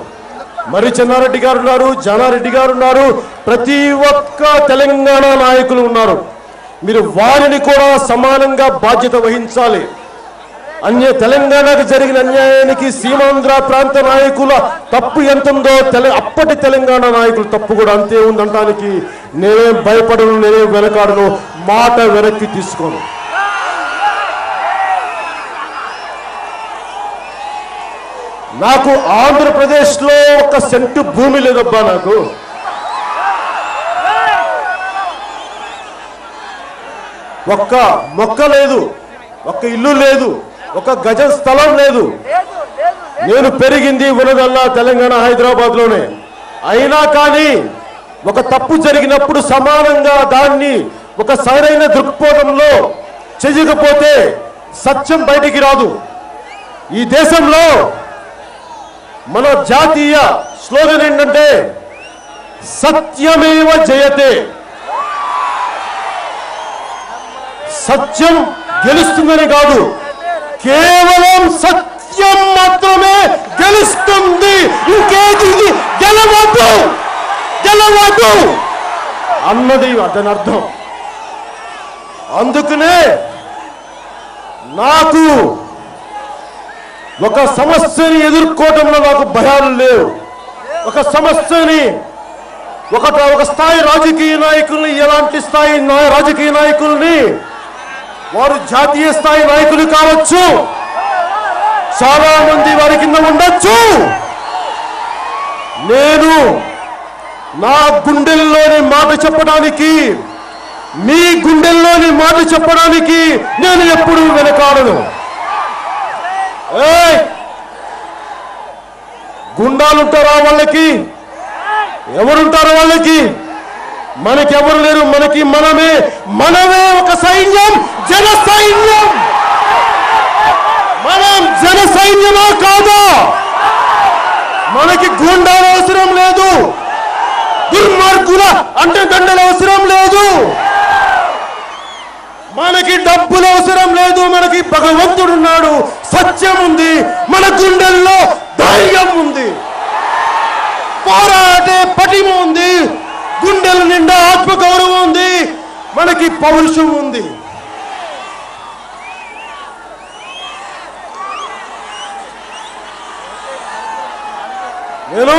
మరి చెన్నారెడ్డి గారు ఉన్నారు, జానారెడ్డి గారు ఉన్నారు, ప్రతి ఒక్క తెలంగాణ నాయకులు ఉన్నారు. మీరు వారిని కూడా సమానంగా బాధ్యత వహించాలి. అన్య తెలంగాణకు జరిగిన అన్యాయానికి సీమాంధ్ర ప్రాంత నాయకుల తప్పు ఎంత ఉందో తెల అప్పటి తెలంగాణ నాయకుల తప్పు కూడా అంతే ఉందనడానికి నేనేం భయపడను, నేనేం వెనకాడను, మాట వెనక్కి తీసుకోను. నాకు ఆంధ్రప్రదేశ్లో ఒక సెంటు భూమి లేదబ్బా. నాకు ఒక్క మొక్క లేదు, ఒక్క ఇల్లు లేదు, ఒక గజం స్థలం లేదు. నేను పెరిగింది ఉన్నదల్లా తెలంగాణ హైదరాబాద్ లోనే. అయినా కానీ ఒక తప్పు జరిగినప్పుడు సమానంగా దాన్ని ఒక సరైన దృక్పథంలో చేయకపోతే సత్యం బయటికి రాదు. ఈ దేశంలో మన జాతీయ స్లోగన్ ఏంటంటే సత్యమేవ జయతే. సత్యం గెలుస్తుందని కాదు, కేవలం సత్యం మాత్రమే గెలుస్తుంది, ఇంకేది గెలవదు గెలవదు అన్నది అతని అర్థం. అందుకనే నాకు ఒక సమస్యని ఎదుర్కోవడంలో నాకు భయాలు లేవు. ఒక సమస్యని ఒక ఒక స్థాయి రాజకీయ నాయకుల్ని, ఎలాంటి స్థాయి రాజకీయ నాయకుల్ని, వారు జాతీయ స్థాయి నాయకులు కావచ్చు, చాలా మంది వారి కింద ఉండొచ్చు, నేను నా గుండెల్లోని మాట చెప్పడానికి, మీ గుండెల్లోని మాట చెప్పడానికి నేను ఎప్పుడూ వెనకాడను. ఏయ్ గుండాలుంటారా వాళ్ళకి? ఎవరుంటారా వాళ్ళకి? మనకెవరు లేరు, మనకి మనమే. మనమే ఒక సైన్యం, జన సైన్యం. మనం జన సైన్యమా కాదా? మనకి గూండాలు అవసరం లేదు, దుర్మార్గుల అంటే దండలు అవసరం లేదు, మనకి డబ్బులు అవసరం లేదు. మనకి భగవంతుడున్నాడు, సత్యం ఉంది, మన గుండెల్లో ధైర్యం ఉంది, పోరాటే పటిమ ఉంది, గుండెల నిండా ఆత్మగౌరవం ఉంది, మనకి పౌరుషం ఉంది. నేను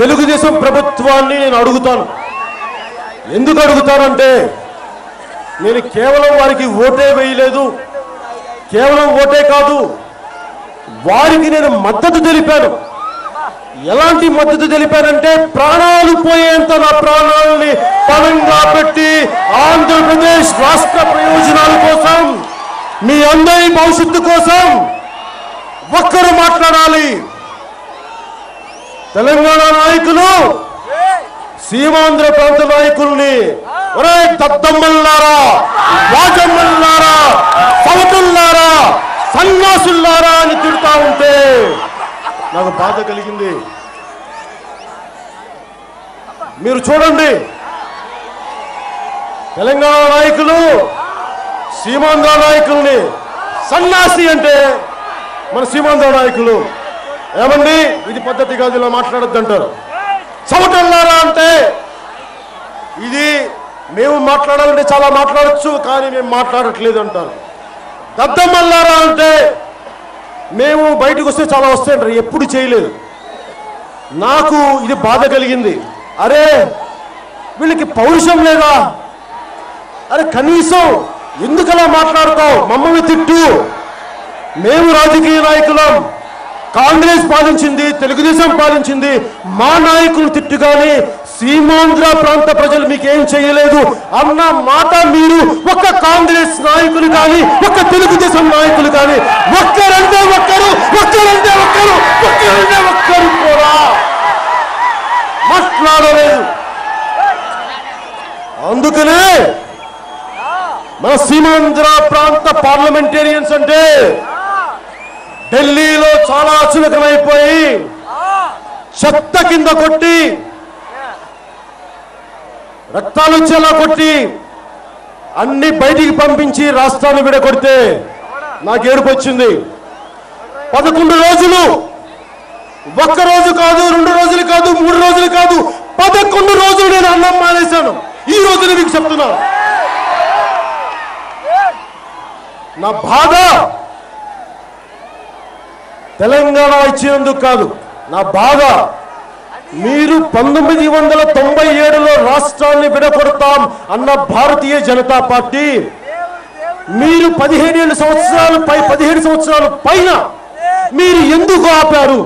తెలుగుదేశం ప్రభుత్వాన్ని నేను అడుగుతాను. ఎందుకు అడుగుతానంటే, నేను కేవలం వారికి ఓటే వేయలేదు, కేవలం ఓటే కాదు, వారికి నేను మద్దతు తెలిపాను. ఎలాంటి మద్దతు తెలిపానంటే ప్రాణాలు పోయేంత నా ప్రాణాలని పణంగా పెట్టి ఆంధ్రప్రదేశ్ రాష్ట్ర ప్రయోజనాల కోసం, మీ అందరి భవిష్యత్తు కోసం ఒక్కరు మాట్లాడాలి. తెలంగాణ నాయకులు సీమాంధ్ర ప్రాంత నాయకుల్ని, ఒరే దద్దమ్మల్లారా, వాజమ్మల్లారా, సవతుల్లారా, సన్నాసుల్లారా అని తిడుతూ ఉంటే నాకు బాధ కలిగింది. మీరు చూడండి, తెలంగాణ నాయకులు సీమాంధ్ర నాయకుల్ని సన్నాసి అంటే మన సీమాంధ్ర నాయకులు ఏమండి ఇది పద్ధతి కాదు, ఇలా మాట్లాడొద్దంటారు. చవటల్లారా అంటే ఇది మేము మాట్లాడాలంటే చాలా మాట్లాడొచ్చు, కానీ మేము మాట్లాడట్లేదు అంటారు. దద్దమల్లారా అంటే మేము బయటకు వస్తే చాలా వస్తాయంటారు, ఎప్పుడు చేయలేదు. నాకు ఇది బాధ కలిగింది. అరే వీళ్ళకి పౌరుషం లేదా, అరే కనీసం ఎందుకలా మాట్లాడతావు, మమ్మల్ని తిట్టు, మేము రాజకీయ నాయకులం, కాంగ్రెస్ పాలించింది, తెలుగుదేశం పాలించింది, మా నాయకులు తిట్టుగానే సీమాంధ్ర ప్రాంత ప్రజలు మీకేం చేయలేదు అన్న మాట మీరు ఒక్క కాంగ్రెస్ నాయకులు కానీ ఒక్క తెలుగుదేశం నాయకులు కానీ ఒక్కరంటే ఒక్కరు ఒక్కరంటే ఒక్కరు ఒక్కరంటే ఒక్కరు కూడా మాట్లాడలేదు. అందుకనే మన సీమాంధ్ర ప్రాంత పార్లమెంటేరియన్స్ అంటే ఢిల్లీలో చాలా అచులకమైపోయి చెత్త కింద కొట్టి రక్తాలు వచ్చేలా కొట్టి అన్ని బయటికి పంపించి రాష్ట్రాన్ని విడగొడితే నాకు ఏడుపు వచ్చింది. పదకొండు రోజులు, ఒక్క రోజు కాదు, రెండు రోజులు కాదు, మూడు రోజులు కాదు, పదకొండు రోజులు నేను అన్నం మానేశాను. ఈ రోజు నేను మీకు చెప్తున్నా నా బాధ తెలంగాణ ఇచ్చినందుకు కాదు, నా బాధ మీరు పంతొమ్మిది వందల తొంభై ఏడులో రాష్ట్రాన్ని విడగొడతాం అన్న భారతీయ జనతా పార్టీ, మీరు పదిహేను సంవత్సరాలు పై పదిహేడు సంవత్సరాలు పైన మీరు ఎందుకు ఆపారు,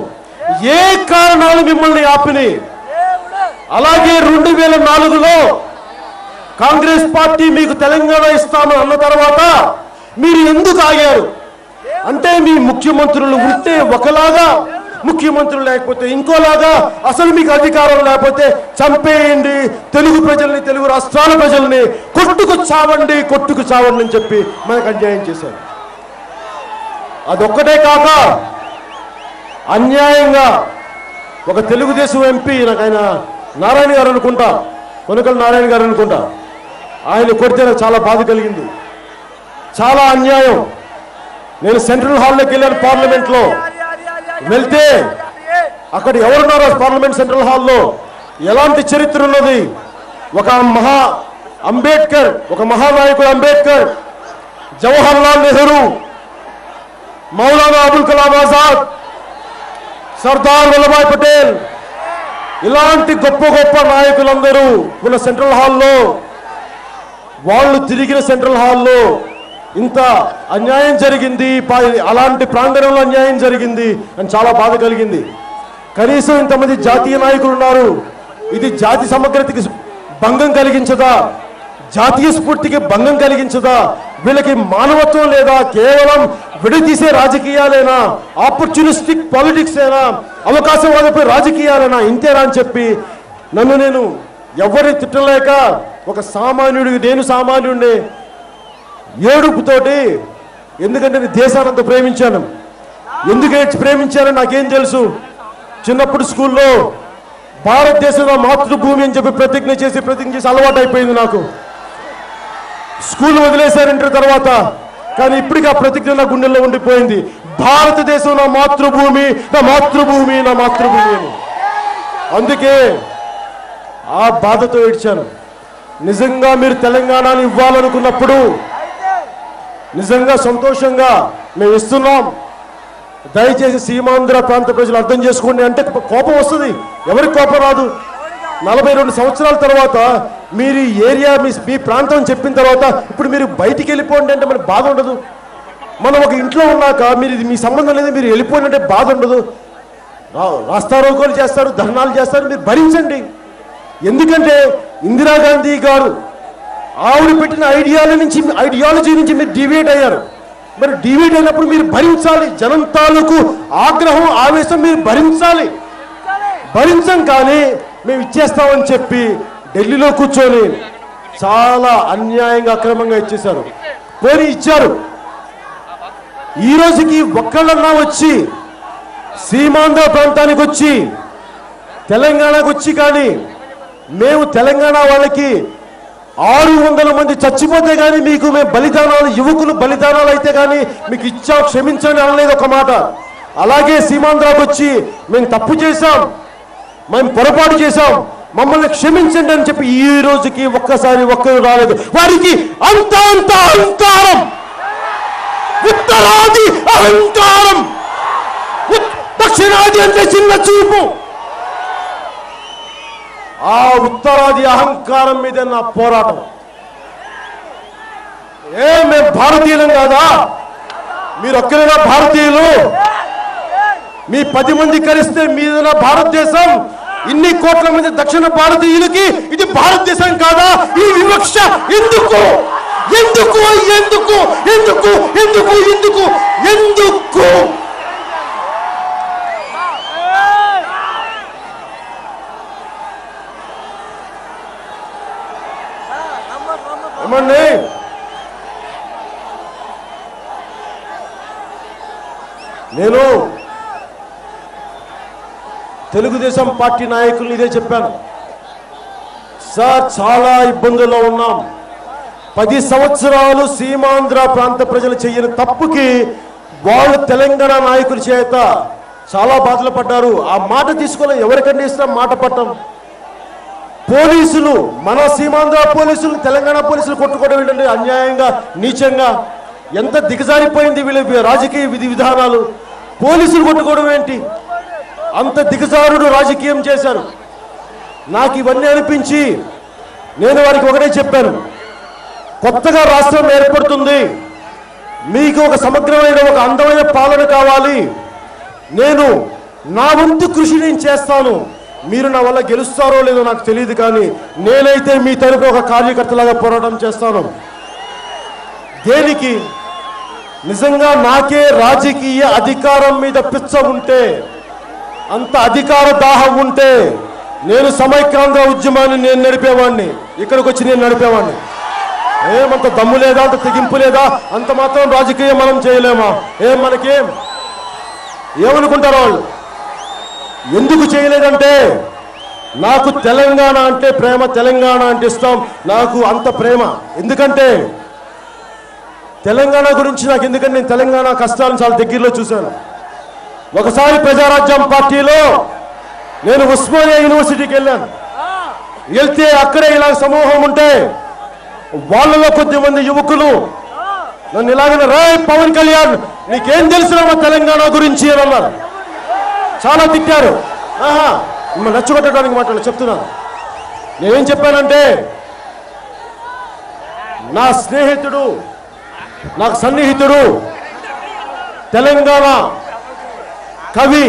ఏ కారణాలు మిమ్మల్ని ఆపిని? అలాగే రెండు వేల నాలుగులో కాంగ్రెస్ పార్టీ మీకు తెలంగాణ ఇస్తామని అన్న తర్వాత మీరు ఎందుకు ఆగారు? అంటే మీ ముఖ్యమంత్రులు ఉంటే ఒకలాగా, ముఖ్యమంత్రులు లేకపోతే ఇంకోలాగా, అసలు మీకు అధికారం లేకపోతే చంపేయండి తెలుగు ప్రజల్ని, తెలుగు రాష్ట్రాల ప్రజల్ని, కొట్టుకు చావండి కొట్టుకు చావండి అని చెప్పి మనకు అన్యాయం చేశారు. అదొక్కటే కాక అన్యాయంగా ఒక తెలుగుదేశం ఎంపీ, నాకైన నారాయణ గారు అనుకుంటా, కొనుకల నారాయణ గారు అనుకుంటా, ఆయన కొడితే నాకు చాలా బాధ కలిగింది. చాలా అన్యాయం. నేను సెంట్రల్ హాల్లోకి వెళ్ళాను, పార్లమెంట్లో వెళ్తే అక్కడ ఎవరున్నారో పార్లమెంట్ సెంట్రల్ హాల్లో ఎలాంటి చరిత్ర ఉన్నది, ఒక మహా అంబేద్కర్, ఒక మహానాయకుడు అంబేద్కర్, జవహర్ లాల్ నెహ్రూ, మౌలానా అబుల్ కలాం ఆజాద్, సర్దార్ వల్లభాయ్ పటేల్, ఇలాంటి గొప్ప గొప్ప నాయకులందరూ ఉన్న సెంట్రల్ హాల్లో, వాళ్ళు తిరిగిన సెంట్రల్ హాల్లో ఇంత అన్యాయం జరిగింది, అలాంటి ప్రాంగణంలో అన్యాయం జరిగింది అని చాలా బాధ కలిగింది. కనీసం ఇంతమంది జాతీయ నాయకులు ఉన్నారు, ఇది జాతి సమగ్రతకి భంగం కలిగించదా, జాతీయ స్ఫూర్తికి భంగం కలిగించదా, వీళ్ళకి మానవత్వం లేదా, కేవలం విడదీసే రాజకీయాలేనా, ఆపర్చునిస్టిక్ పాలిటిక్స్ అయినా, అవకాశవాదపై రాజకీయాలేనా, ఇంతేనా అని చెప్పి నన్ను నేను ఎవరిని తిట్టలేక ఒక సామాన్యుడికి, నేను సామాన్యుడిని, ఏడుపుతోటి, ఎందుకంటే నేను దేశాన్ని అంత ప్రేమించాను. ఎందుకు ప్రేమించానో నాకేం తెలుసు. చిన్నప్పుడు స్కూల్లో భారతదేశంలో మాతృభూమి అని చెప్పి ప్రతిజ్ఞ చేసి ప్రతిజ్ఞ చేసి అలవాటు అయిపోయింది నాకు. స్కూల్ వదిలేశారు ఇంటర్ తర్వాత, కానీ ఇప్పటికీ ఆ ప్రతిజ్ఞ నా గుండెల్లో ఉండిపోయింది. భారతదేశం నా మాతృభూమి, నా మాతృభూమి, నా మాతృభూమి అని. అందుకే ఆ బాధతో ఏడ్చాను. నిజంగా మీరు తెలంగాణని ఇవ్వాలనుకున్నప్పుడు నిజంగా సంతోషంగా మేము ఇస్తున్నాం, దయచేసి సీమాంధ్ర ప్రాంత ప్రజలు అర్థం చేసుకోండి అంటే కోపం వస్తుంది. ఎవరికి కోపం రాదు? నలభై రెండు సంవత్సరాల తర్వాత మీరు ఈ ఏరియా, మీ మీ ప్రాంతం చెప్పిన తర్వాత ఇప్పుడు మీరు బయటికి వెళ్ళిపోండి అంటే మనకు బాధ ఉండదు. మనం ఒక ఇంట్లో ఉన్నాక మీరు ఇది మీ సంబంధం లేదు, మీరు వెళ్ళిపోండి అంటే బాధ ఉండదు. రాస్తారోకోలు చేస్తారు, ధర్నాలు చేస్తారు, మీరు భరించండి. ఎందుకంటే ఇందిరాగాంధీ గారు ఆవిడ పెట్టిన ఐడియాల నుంచి, ఐడియాలజీ నుంచి మీరు డివేట్ అయ్యారు. మరి డివేట్ అయినప్పుడు మీరు భరించాలి. జనం తాలూకు ఆగ్రహం, ఆవేశం మీరు భరించాలి. భరించం కానీ మేము ఇచ్చేస్తామని చెప్పి ఢిల్లీలో కూర్చొని చాలా అన్యాయంగా అక్రమంగా ఇచ్చేశారు. పోనీ ఇచ్చారు, ఈ రోజుకి ఒక్కళ్ళన్నా వచ్చి సీమాంధ్ర ప్రాంతానికి వచ్చి తెలంగాణకు వచ్చి, కానీ మేము తెలంగాణ వాళ్ళకి ఆరు వందల మంది చచ్చిపోతే కానీ మీకు మేము బలిదానాలు, యువకులు బలిదానాలు అయితే కానీ మీకు ఇచ్చా క్షమించని అనలేదు ఒక మాట. అలాగే సీమాంధ్రకు వచ్చి మేము తప్పు చేశాం, మేము పొరపాటు చేశాం, మమ్మల్ని క్షమించండి అని చెప్పి ఈ రోజుకి ఒక్కసారి ఒక్కరు రాలేదు. వారికి అంత అంత అహంకారం, ఉత్తరాది అహంకారం, దక్షిణాది అంటే చిన్న చూపు. ఆ ఉత్తరాది అహంకారం మీద నా పోరాటం. ఏ మేము భారతీయులం కాదా? మీరు ఒక్కరేనా భారతీయులు? మీ పది మంది కలిస్తే మీదనా భారతదేశం? ఇన్ని కోట్ల మంది దక్షిణ భారతీయులకి ఇది భారతదేశం కాదా? ఈ వివక్ష ఎందుకు ఎందుకు ఎందుకు ఎందుకు ఎందుకు ఎందుకు ఎందుకు? ఏమండి, నేను తెలుగుదేశం పార్టీ నాయకులు ఇదే చెప్పాను, సార్ చాలా ఇబ్బందుల్లో ఉన్నాం. పది సంవత్సరాలు సీమాంధ్ర ప్రాంత ప్రజలు చేయని తప్పుకి వాళ్ళు తెలంగాణ నాయకుల చేత చాలా బాధలు పడ్డారు. ఆ మాట తీసుకొని ఎవరికంటే ఇస్తాం? మాట పట్టం. పోలీసులు, మన సీమాంధ్ర పోలీసులు తెలంగాణ పోలీసులు కొట్టుకోవడం ఏంటంటే అన్యాయంగా, నీచంగా. ఎంత దిగజారిపోయింది వీళ్ళ రాజకీయ విధి విధానాలు. పోలీసులు కొట్టుకోవడం ఏంటి? అంత దిగజారుడు రాజకీయం చేశారు. నాకు ఇవన్నీ అనిపించి నేను వారికి ఒకటే చెప్పాను, కొత్తగా రాష్ట్రం ఏర్పడుతుంది, మీకు ఒక సమగ్రమైన ఒక అందమైన పాలన కావాలి, నేను నా వంతు కృషి నేను చేస్తాను, మీరు నా వల్ల గెలుస్తారో లేదో నాకు తెలియదు, కానీ నేనైతే మీ తరపు ఒక కార్యకర్తలాగా పోరాటం చేస్తాను. దేనికి? నిజంగా నాకే రాజకీయ అధికారం మీద పిచ్చ ఉంటే, అంత అధికార దాహం ఉంటే నేను సమైక్యాంధ్ర ఉద్యమాన్ని నేను నడిపేవాడిని, ఇక్కడికి వచ్చి నేను నడిపేవాడిని. ఏమంత దమ్ము లేదా? అంత తెగింపు లేదా? అంత మాత్రం రాజకీయం మనం చేయలేమా? ఏం మనకేం ఏమనుకుంటారు వాళ్ళు? ఎందుకు చేయలేదంటే నాకు తెలంగాణ అంటే ప్రేమ, తెలంగాణ అంటే ఇష్టం, నాకు అంత ప్రేమ. ఎందుకంటే తెలంగాణ గురించి నాకు, ఎందుకంటే నేను తెలంగాణ కష్టాలను చాలా దగ్గరలో చూశాను. ఒకసారి ప్రజారాజ్యం పార్టీలో నేను ఉస్మానియా యూనివర్సిటీకి వెళ్ళాను. వెళ్తే అక్కడే ఇలా సమూహం ఉంటే వాళ్ళలో కొద్దిమంది యువకులు నన్ను ఇలాగనే, రే పవన్ కళ్యాణ్ నీకేం తెలిసినామా తెలంగాణ గురించి అని అన్నారు. చాలా తిట్టారు, ఆహా మిమ్మల్ని నచ్చగొట్టడానికి మాట్లాడు. చెప్తున్నాను నేనేం చెప్పానంటే, నా స్నేహితుడు, నాకు సన్నిహితుడు, తెలంగాణ కవి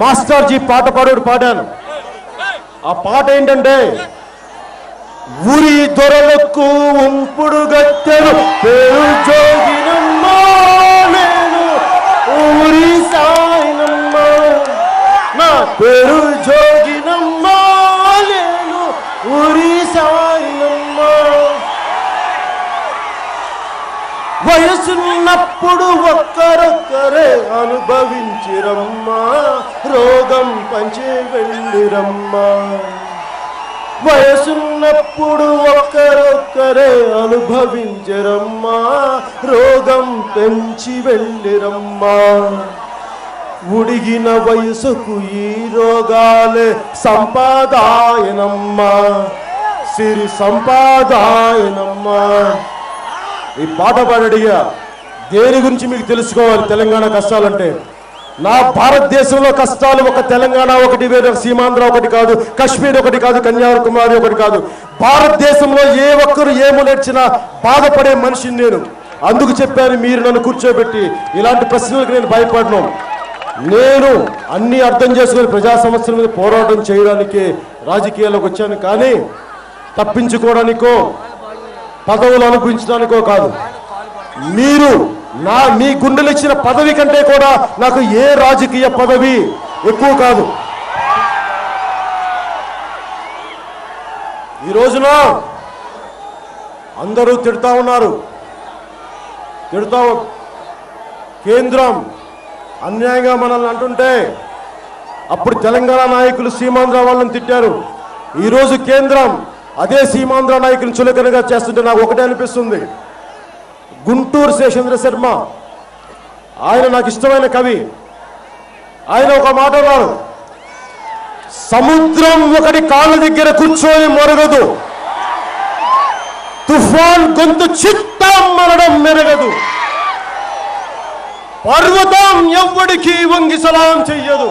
మాస్టర్ జీ పాట పాడు పాడాను. ఆ పాట ఏంటంటే, ఊరి దొరలకు ఉంపుడు గత్తెను పేరు జోగినమ్మా నేను, ఊరి సాయినమ్మా నా పేరు జోగినమ్మా నేను, ఊరి సాయినమ్మా. వయసున్నప్పుడు ఒక్కరొక్కరే అనుభవించిరమ్మా, రోగం పంచి వెళ్ళిరమ్మా. వయసున్నప్పుడు ఒక్కరొక్కరే అనుభవించరమ్మా, రోగం పెంచి వెళ్ళిరమ్మా. ఉడిగిన వయసుకు ఈ రోగాలే సంపాదాయనమ్మా, సిరి సంపాదాయనమ్మా. ఈ పాట పాడడిగా దేని గురించి మీకు తెలుసుకోవాలి? తెలంగాణ కష్టాలంటే, నా భారతదేశంలో కష్టాలు ఒక తెలంగాణ ఒకటి, వేరే సీమాంధ్ర ఒకటి కాదు, కశ్మీర్ ఒకటి కాదు, కన్యాకుమారి ఒకటి కాదు. భారతదేశంలో ఏ ఒక్కరు ఏమో నేర్చినా బాధపడే మనిషిని నేను. అందుకు చెప్పాను, మీరు నన్ను కూర్చోబెట్టి ఇలాంటి ప్రశ్నలకు నేను భయపడను. నేను అన్ని అర్థం చేసుకుని ప్రజా సమస్యల మీద పోరాటం చేయడానికి రాజకీయాల్లోకి వచ్చాను, కానీ తప్పించుకోవడానికో పదవులు అనుభవించడానికో కాదు. మీరు నా మీ గుండెలు ఇచ్చిన పదవి కంటే కూడా నాకు ఏ రాజకీయ పదవి ఎక్కువ కాదు. ఈ రోజున అందరూ తిడతా ఉన్నారు, తిడతా కేంద్రం అన్యాయంగా మనల్ని అంటుంటే, అప్పుడు తెలంగాణ నాయకులు సీమాంధ్ర వాళ్ళని తిట్టారు, ఈరోజు కేంద్రం అదే సీమాంధ్ర నాయకులు చులకనగా చేస్తుంటే నాకు ఒకటే అనిపిస్తుంది. గుంటూరు శేషేంద్ర శర్మ, ఆయన నాకు ఇష్టమైన కవి, ఆయన ఒక మాట అన్నారు, సముద్రం ఒకటి కాళ్ళ దగ్గర కూర్చొని మొరగదు, తుఫాన్ గొంతు చిత్తం మరడం మెరగదు, పర్వతం ఎవ్వడికి వంగి సలాం చెయ్యదు.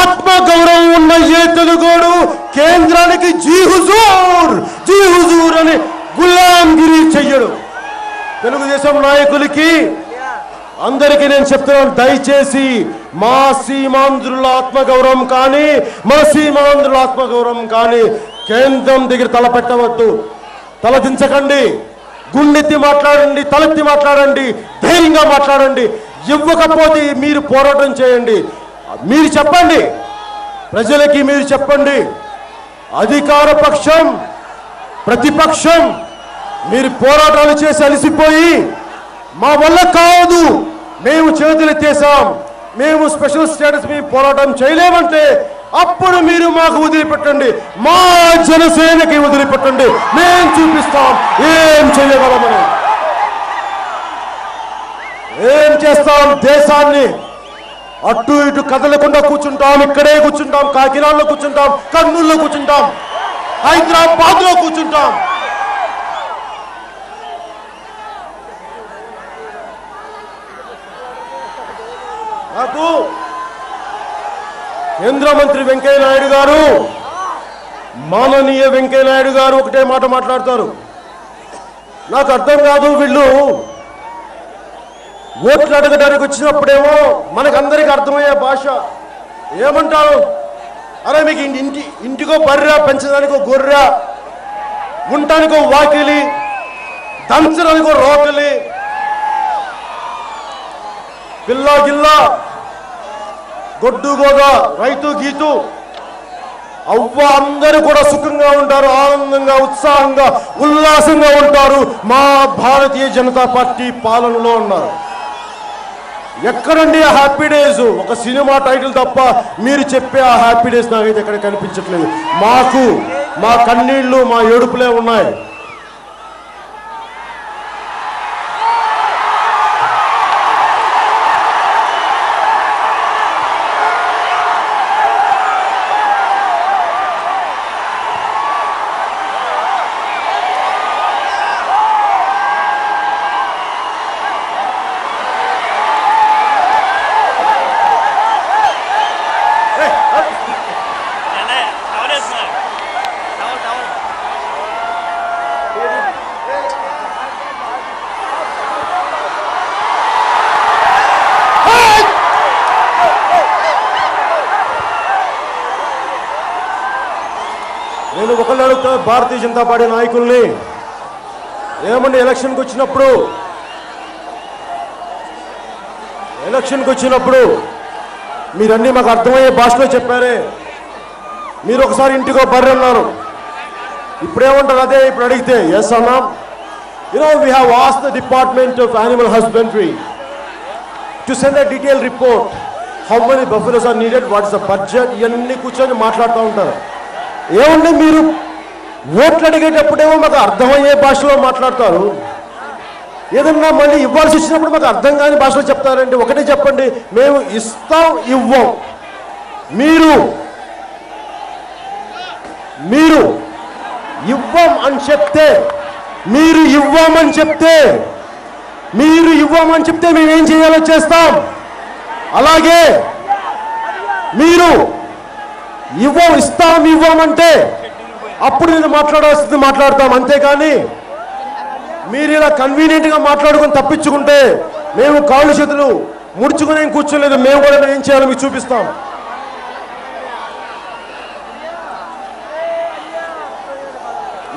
ఆత్మ గౌరవం ఉన్న ఏ తెలుగోడు కేంద్రానికి జీ హుజూర్ జీ హుజూర్ అని గులాంగిరి చెయ్యడు. తెలుగుదేశం నాయకులకి అందరికీ నేను చెప్తున్నాను, దయచేసి మా సీమాంధ్రుల ఆత్మగౌరవం కానీ మా సీమాంధ్రుల ఆత్మగౌరవం కానీ కేంద్రం దగ్గర తలపెట్టవద్దు. తలదించకండి, గుండెత్తి మాట్లాడండి, తలెత్తి మాట్లాడండి, ధైర్యంగా మాట్లాడండి. ఇవ్వకపోతే మీరు పోరాటం చేయండి, మీరు చెప్పండి, ప్రజలకి మీరు చెప్పండి. అధికార పక్షం ప్రతిపక్షం మీరు పోరాటాలు చేసి అలసిపోయి మా వల్ల కాదు మేము చేతులెత్తేసాం, మేము స్పెషల్ స్టేటస్ మీద పోరాటం చేయలేమంటే అప్పుడు మీరు మాకు వదిలిపెట్టండి, మా జనసేనకి వదిలిపెట్టండి, మేము చూపిస్తాం ఏం చేయగలమని. ఏం చేస్తాం? దేశాన్ని అటు ఇటు కదలకుండా కూర్చుంటాం, ఇక్కడే కూర్చుంటాం, కాకినాడలో కూర్చుంటాం, కర్నూలులో కూర్చుంటాం, హైదరాబాద్ లో కూర్చుంటాం. నాకు కేంద్ర మంత్రి వెంకయ్య నాయుడు గారు, మాననీయ వెంకయ్య నాయుడు గారు ఒకటే మాట మాట్లాడతారు. నాకు అర్థం కాదు, వీళ్ళు ఓట్లు అడగడానికి వచ్చినప్పుడేమో మనకందరికీ అర్థమయ్యే భాష ఏమంటారు? అరే మీకు ఇంటి ఇంటికో బర్రె, పెంచడానికో గొర్రె, ఉండటానికో వాకిలి, దంచడానికో రోకలి, పిల్ల గిల్లా, గొడ్డు గోదా, రైతు గీతు, అవ్వ అందరూ కూడా సుఖంగా ఉంటారు, ఆనందంగా ఉత్సాహంగా ఉల్లాసంగా ఉంటారు మా భారతీయ జనతా పార్టీ పాలనలో ఉన్నారు. ఎక్కడండి ఆ హ్యాపీ డేస్? ఒక సినిమా టైటిల్ తప్ప మీరు చెప్పే ఆ హ్యాపీ డేస్ నాకైతే ఎక్కడ కనిపించట్లేదు. మాకు మా కన్నీళ్లు మా ఏడుపులే ఉన్నాయి. నేను ఒకళ్ళు అడుగుతా భారతీయ జనతా పార్టీ నాయకుల్ని, ఏమండి ఎలక్షన్కి వచ్చినప్పుడు ఎలక్షన్కి వచ్చినప్పుడు మీరన్నీ మాకు అర్థమయ్యే భాషలో చెప్పారే, మీరు ఒకసారి ఇంటికో బర్రె అన్నారు, ఇప్పుడేమంటారు? అదే ఇప్పుడు అడిగితే ఎస్ అన్నా, you know we have asked the department of animal husbandry to send a detail report, how many buffaloes are needed, what's the budget, ఇవన్నీ కూర్చొని మాట్లాడుతూ ఉంటారు. ఏమండి మీరు ఓట్లు అడిగేటప్పుడేమో మాకు అర్థమయ్యే భాషలో మాట్లాడతారు, ఏదన్నా మళ్ళీ ఇవ్వాల్సి వచ్చినప్పుడు మాకు అర్థం కాని భాషలో చెప్తారండి. ఒకటే చెప్పండి, మేము ఇస్తాం ఇవ్వం, మీరు మీరు ఇవ్వం అని చెప్తే మీరు ఇవ్వమని చెప్తే మీరు ఇవ్వమని చెప్తే మేమేం చేయాలో చేస్తాం. అలాగే మీరు ఇవ్వం ఇస్తాం ఇవ్వమంటే అప్పుడు నేను మాట్లాడాల్సింది మాట్లాడతాం, అంతేకాని మీరు ఇలా కన్వీనియంట్గా మాట్లాడుకొని తప్పించుకుంటే మేము కాళ్ళు చేతులు ముడుచుకుని ఏం కూర్చోలేదు. మేము కూడా ఏం చేయాలో మీకు చూపిస్తాం.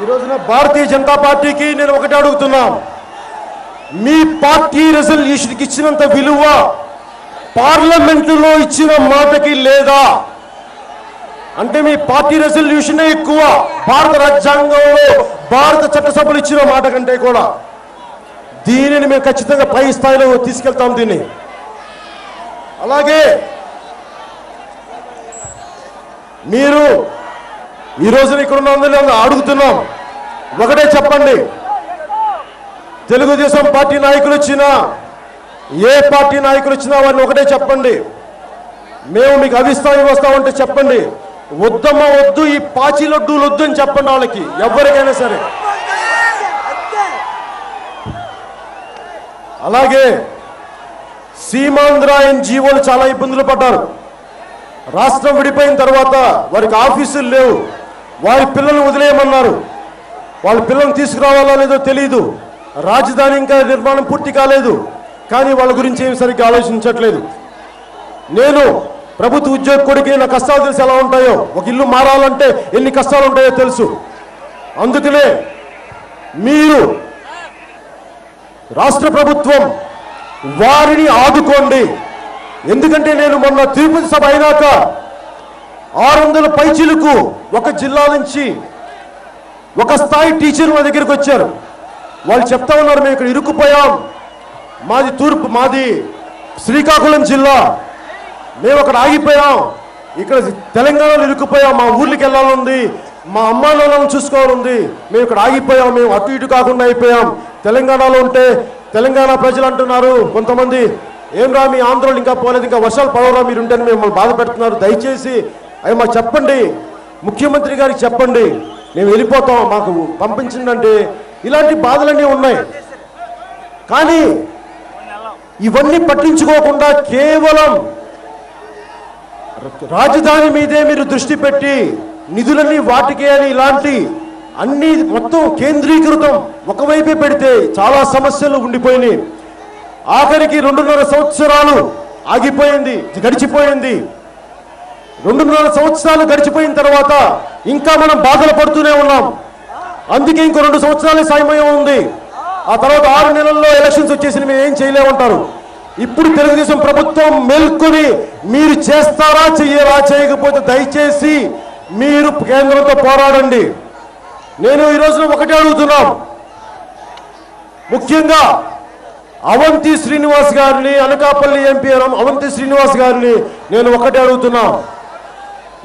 ఈ రోజున భారతీయ జనతా పార్టీకి నేను ఒకటి అడుగుతున్నాం, మీ పార్టీ రెజల్యూషన్కి ఇచ్చినంత విలువ పార్లమెంటులో ఇచ్చిన మాటకి లేదా? అంటే మీ పార్టీ రెజల్యూషనే ఎక్కువ భారత రాజ్యాంగంలో భారత చట్టసభలు ఇచ్చిన మాట కంటే కూడా. దీనిని మేము ఖచ్చితంగా పై స్థాయిలో తీసుకెళ్తాం దీన్ని. అలాగే మీరు ఈ రోజున ఇక్కడ ఉన్నందులో అడుగుతున్నాం, ఒకటే చెప్పండి, తెలుగుదేశం పార్టీ నాయకులు వచ్చినా ఏ పార్టీ నాయకులు వచ్చినా వారిని ఒకటే చెప్పండి, మేము మీకు అధిష్టానం ఇవ్వస్తా ఉంటే చెప్పండి, ఉద్దమ వద్దు, ఈ పాచి లడ్డూలు వద్దు అని చెప్పండి వాళ్ళకి, ఎవరికైనా సరే. అలాగే సీమాంధ్ర ఎన్జీఓలు చాలా ఇబ్బందులు పడ్డారు. రాష్ట్రం విడిపోయిన తర్వాత వారికి ఆఫీసులు లేవు, వారి పిల్లల్ని వదిలేయమన్నారు, వాళ్ళ పిల్లల్ని తీసుకురావాలో లేదో తెలియదు, రాజధాని ఇంకా నిర్మాణం పూర్తి కాలేదు, కానీ వాళ్ళ గురించి ఏమి సరిగ్గా ఆలోచించట్లేదు. నేను ప్రభుత్వ ఉద్యోగికి నా కష్టాలు తెలిసి ఎలా ఉంటాయో, ఒక ఇల్లు మారాలంటే ఎన్ని కష్టాలు ఉంటాయో తెలుసు. అందుకనే మీరు రాష్ట్ర ప్రభుత్వం వారిని ఆదుకోండి. ఎందుకంటే నేను మొన్న తిరుపతి సభ అయినాక ఆరు వందల పైచీలకు ఒక జిల్లా నుంచి ఒక స్థాయి టీచర్ మా దగ్గరికి వచ్చారు. వాళ్ళు చెప్తా ఉన్నారు, మేము ఇక్కడ ఇరుక్కుపోయాం, మాది తూర్పు మాది శ్రీకాకుళం జిల్లా, మేము అక్కడ ఆగిపోయాం, ఇక్కడ తెలంగాణలో ఇరుక్కుపోయాం, మా ఊర్లోకి వెళ్ళాలని, మా అమ్మా నాన్నలను చూసుకోవాలని, మేము ఇక్కడ ఆగిపోయాం, మేము అటు ఇటు కాకుండా అయిపోయాం. తెలంగాణలో ఉంటే తెలంగాణ ప్రజలు అంటున్నారు కొంతమంది, ఏం రా మీ ఆంధ్రోళ్ళు ఇంకా పోలేదు, ఇంకా వర్షాలు పడవరా మీరుంటేనే మిమ్మల్ని బాధ పెడుతున్నారు, దయచేసి అవి మాకు చెప్పండి, ముఖ్యమంత్రి గారికి చెప్పండి, మేము వెళ్ళిపోతాం, మాకు పంపించిందంటే ఇలాంటి బాధలన్నీ ఉన్నాయి. కానీ ఇవన్నీ పట్టించుకోకుండా కేవలం రాజధాని మీదే మీరు దృష్టి పెట్టి నిధులన్నీ వాటికే అని ఇలాంటి అన్ని మొత్తం కేంద్రీకృతం ఒకవైపే పెడితే చాలా సమస్యలు ఉండిపోయినాయి. ఆఖరికి రెండున్నర సంవత్సరాలు ఆగిపోయింది, గడిచిపోయింది. రెండున్నర సంవత్సరాలు గడిచిపోయిన తర్వాత ఇంకా మనం బాధలు పడుతూనే ఉన్నాం. అందుకే ఇంకో రెండు సంవత్సరాలే సాయమయం ఉంది, ఆ తర్వాత ఆరు నెలల్లో ఎలక్షన్స్ వచ్చేసి మీరు ఏం చేయలేమంటారు. ఇప్పుడు తెలుగుదేశం ప్రభుత్వం మేల్కొని మీరు చేస్తారా చెయ్యరా, చేయకపోతే దయచేసి మీరు కేంద్రంతో పోరాడండి. నేను ఈ రోజున ఒకటే అడుగుతున్నాం, ముఖ్యంగా అవంతి శ్రీనివాస్ గారిని, అనకాపల్లి ఎంపీ అవంతి శ్రీనివాస్ గారిని నేను ఒకటే అడుగుతున్నా,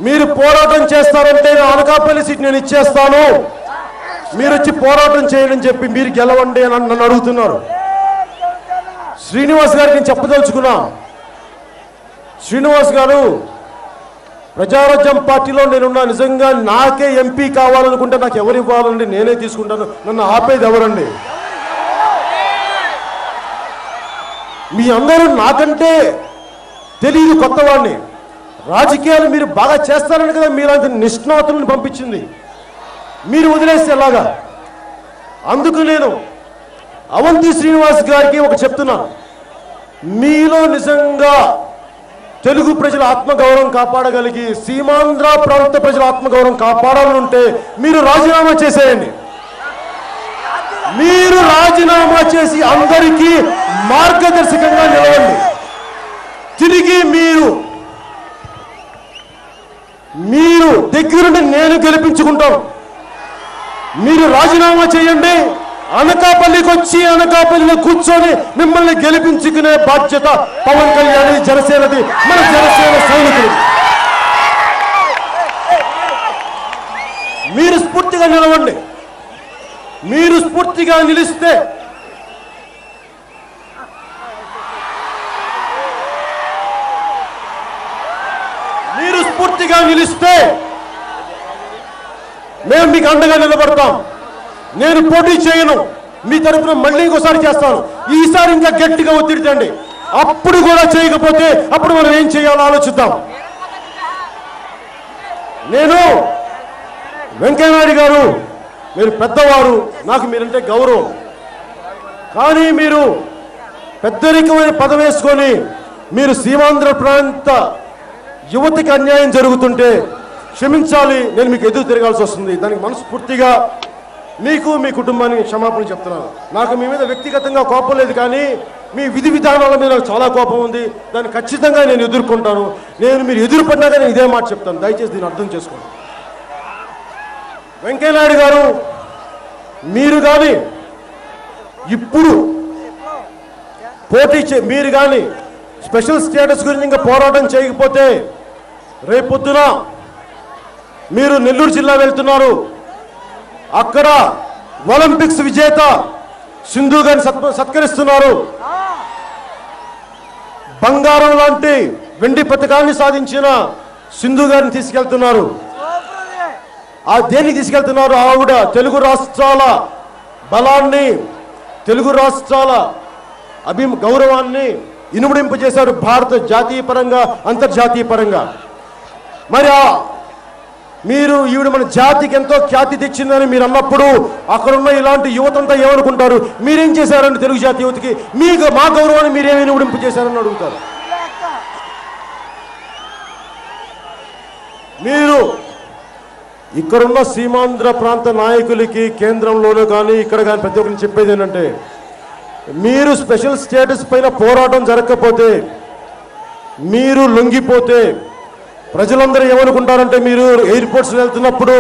మీరు పోరాటం చేస్తారంటే నా అనకాపల్లి సీట్ నేను ఇచ్చేస్తాను, మీరు వచ్చి పోరాటం చేయడం చెప్పి మీరు గెలవండి అని నన్ను అడుగుతున్నారు. శ్రీనివాస్ గారికి నేను చెప్పదలుచుకున్నా, శ్రీనివాస్ గారు ప్రజారాజ్యం పార్టీలో నేనున్నా, నిజంగా నాకే ఎంపీ కావాలనుకుంటే నాకు ఎవరు ఇవ్వాలండి, నేనే తీసుకుంటాను, నన్ను ఆపేది ఎవరండి. మీ అందరూ నాకంటే తెలియదు, కొత్త వాడిని, రాజకీయాలు మీరు బాగా చేస్తారని కదా మీలాంటి నిష్ణాతులను పంపించింది, మీరు వదిలేస్తే ఎలాగా. అందుకు నేను అవంతి శ్రీనివాస్ గారికి ఒక చెప్తున్నా, మీలో నిజంగా తెలుగు ప్రజల ఆత్మగౌరవం కాపాడగలిగి సీమాంధ్ర ప్రాంత ప్రజల ఆత్మగౌరవం కాపాడాలనుంటే మీరు రాజీనామా చేసేయండి. మీరు రాజీనామా చేసి అందరికీ మార్గదర్శకంగా నిలవండి. తిరిగి మీరు మీరు దగ్గరుండి నేను గెలిపించుకుంటాం. మీరు రాజీనామా చేయండి, అనకాపల్లికి వచ్చి అనకాపల్లిలో కూర్చొని మిమ్మల్ని గెలిపించుకునే బాధ్యత పవన్ కళ్యాణ్ జనసేనది, మన జనసేన సైనికులు. మీరు స్ఫూర్తిగా నిలవండి. మీరు స్ఫూర్తిగా నిలిస్తే మీరు స్ఫూర్తిగా నిలిస్తే మేము మీకు అండగా నిలబడతాం. నేను పోటీ చేయను, మీ తరఫున మళ్ళీ ఇంకోసారి చేస్తాను, ఈసారి ఇంకా గట్టిగా ఒత్తిడితండి. అప్పుడు కూడా చేయకపోతే అప్పుడు మనం ఏం చేయాలో ఆలోచిద్దాం. నేను వెంకయ్యనాయుడు గారు, మీరు పెద్దవారు, నాకు మీరంటే గౌరవం, కానీ మీరు పెద్దరికమైన పదవి వేసుకొని మీరు సీమాంధ్ర ప్రాంత యువతకి అన్యాయం జరుగుతుంటే క్షమించాలి, నేను మీకు ఎదురు తిరగాల్సి వస్తుంది. దానికి మనస్ఫూర్తిగా మీకు మీ కుటుంబానికి క్షమాపణ చెప్తున్నాను. నాకు మీ మీద వ్యక్తిగతంగా కోపం లేదు, కానీ మీ విధి విధానాల మీద నాకు చాలా కోపం ఉంది, దాన్ని ఖచ్చితంగా నేను ఎదుర్కొంటాను. నేను మీరు ఎదురుపడినా కానీ ఇదే మాట చెప్తాను, దయచేసి దీన్ని అర్థం చేసుకోండి. వెంకయ్యనాయుడు గారు, మీరు కానీ ఇప్పుడు పోటీ చే మీరు కానీ స్పెషల్ స్టేటస్ గురించి ఇంకా పోరాటం చేయకపోతే రేపొద్దున మీరు నెల్లూరు జిల్లా వెళ్తున్నారు, అక్కడ ఒలింపిక్స్ విజేత సింధు గారిని సత్కరిస్తున్నారు, బంగారం లాంటి వెండి పతకాన్ని సాధించిన సింధు గారిని తీసుకెళ్తున్నారు. ఆ దేనికి తీసుకెళ్తున్నారు? ఆవిడ తెలుగు రాష్ట్రాల బలాన్ని, తెలుగు రాష్ట్రాల అభి గౌరవాన్ని ఇనుమడింపజేశారు భారత జాతీయ పరంగా, అంతర్జాతీయ పరంగా. మరి మీరు ఈవిడ మన జాతికి ఎంతో ఖ్యాతి తెచ్చిందని మీరు అన్నప్పుడు అక్కడున్న ఇలాంటి యువతంతా ఏమనుకుంటారు? మీరేం చేశారండి తెలుగు జాతి యువతకి? మీకు మా గౌరవాన్ని మీరేమి ఇనుమడింపజేశారని అడుగుతారు. మీరు ఇక్కడున్న సీమాంధ్ర ప్రాంత నాయకులకి కేంద్రంలోనూ కానీ ఇక్కడ కానీ ప్రతి ఒక్కరిని చెప్పేది ఏంటంటే, మీరు స్పెషల్ స్టేటస్ పైన పోరాటం జరగకపోతే, మీరు లొంగిపోతే ప్రజలందరూ ఏమనుకుంటారంటే, మీరు ఎయిర్పోర్ట్స్ వెళ్తున్నప్పుడు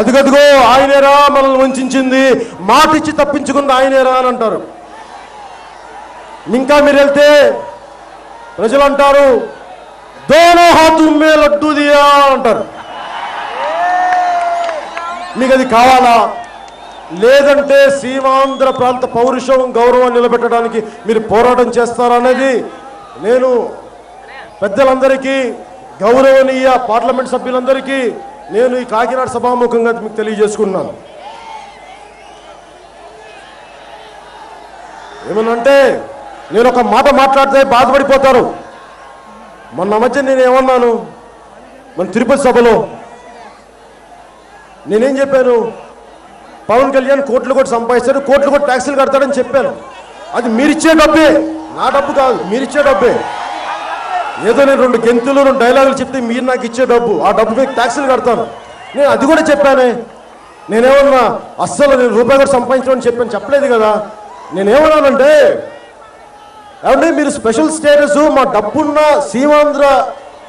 అదిగదిగో ఆయనేరా మనల్ని వంచించింది, మాటిచ్చి తప్పించుకుంది ఆయనేరా అని అంటారు. ఇంకా మీరు వెళ్తే ప్రజలు అంటారు దోనో హాతుమ్మే లడ్డూ దియా అంటారు. మీకు అది కావాలా? లేదంటే సీమాంధ్ర ప్రాంత పౌరుషం, గౌరవం నిలబెట్టడానికి మీరు పోరాటం చేస్తారనేది నేను పెద్దలందరికీ, గౌరవనీయ పార్లమెంట్ సభ్యులందరికీ నేను ఈ కాకినాడ సభాముఖంగా మీకు తెలియజేసుకున్నాను. ఏమనంటే నేను ఒక మాట మాట్లాడితే బాధపడిపోతారు. మొన్న మధ్య నేను ఏమన్నాను మన తిరుపతి సభలో? నేనేం చెప్పాను? పవన్ కళ్యాణ్ కోట్లు కూడా సంపాదిస్తాడు, కోట్లు కూడా ట్యాక్సులు కడతాడని చెప్పాను. అది మీరిచ్చే డబ్బే, నా డబ్బు కాదు, మీరిచ్చే డబ్బే. ఏదో నేను రెండు గెంతులు రెండు డైలాగులు చెప్తే మీరు నాకు ఇచ్చే డబ్బు, ఆ డబ్బు మీకు ట్యాక్సులు కడతాను. నేను అది కూడా చెప్పానే. నేనేమన్నా అస్సలు నేను రూపాయి కూడా సంపాదించమని చెప్పాను, చెప్పలేదు కదా. నేనేమన్నానంటే, ఏమంటే మీరు స్పెషల్ స్టేటస్ మా డబ్బున్న సీమాంధ్ర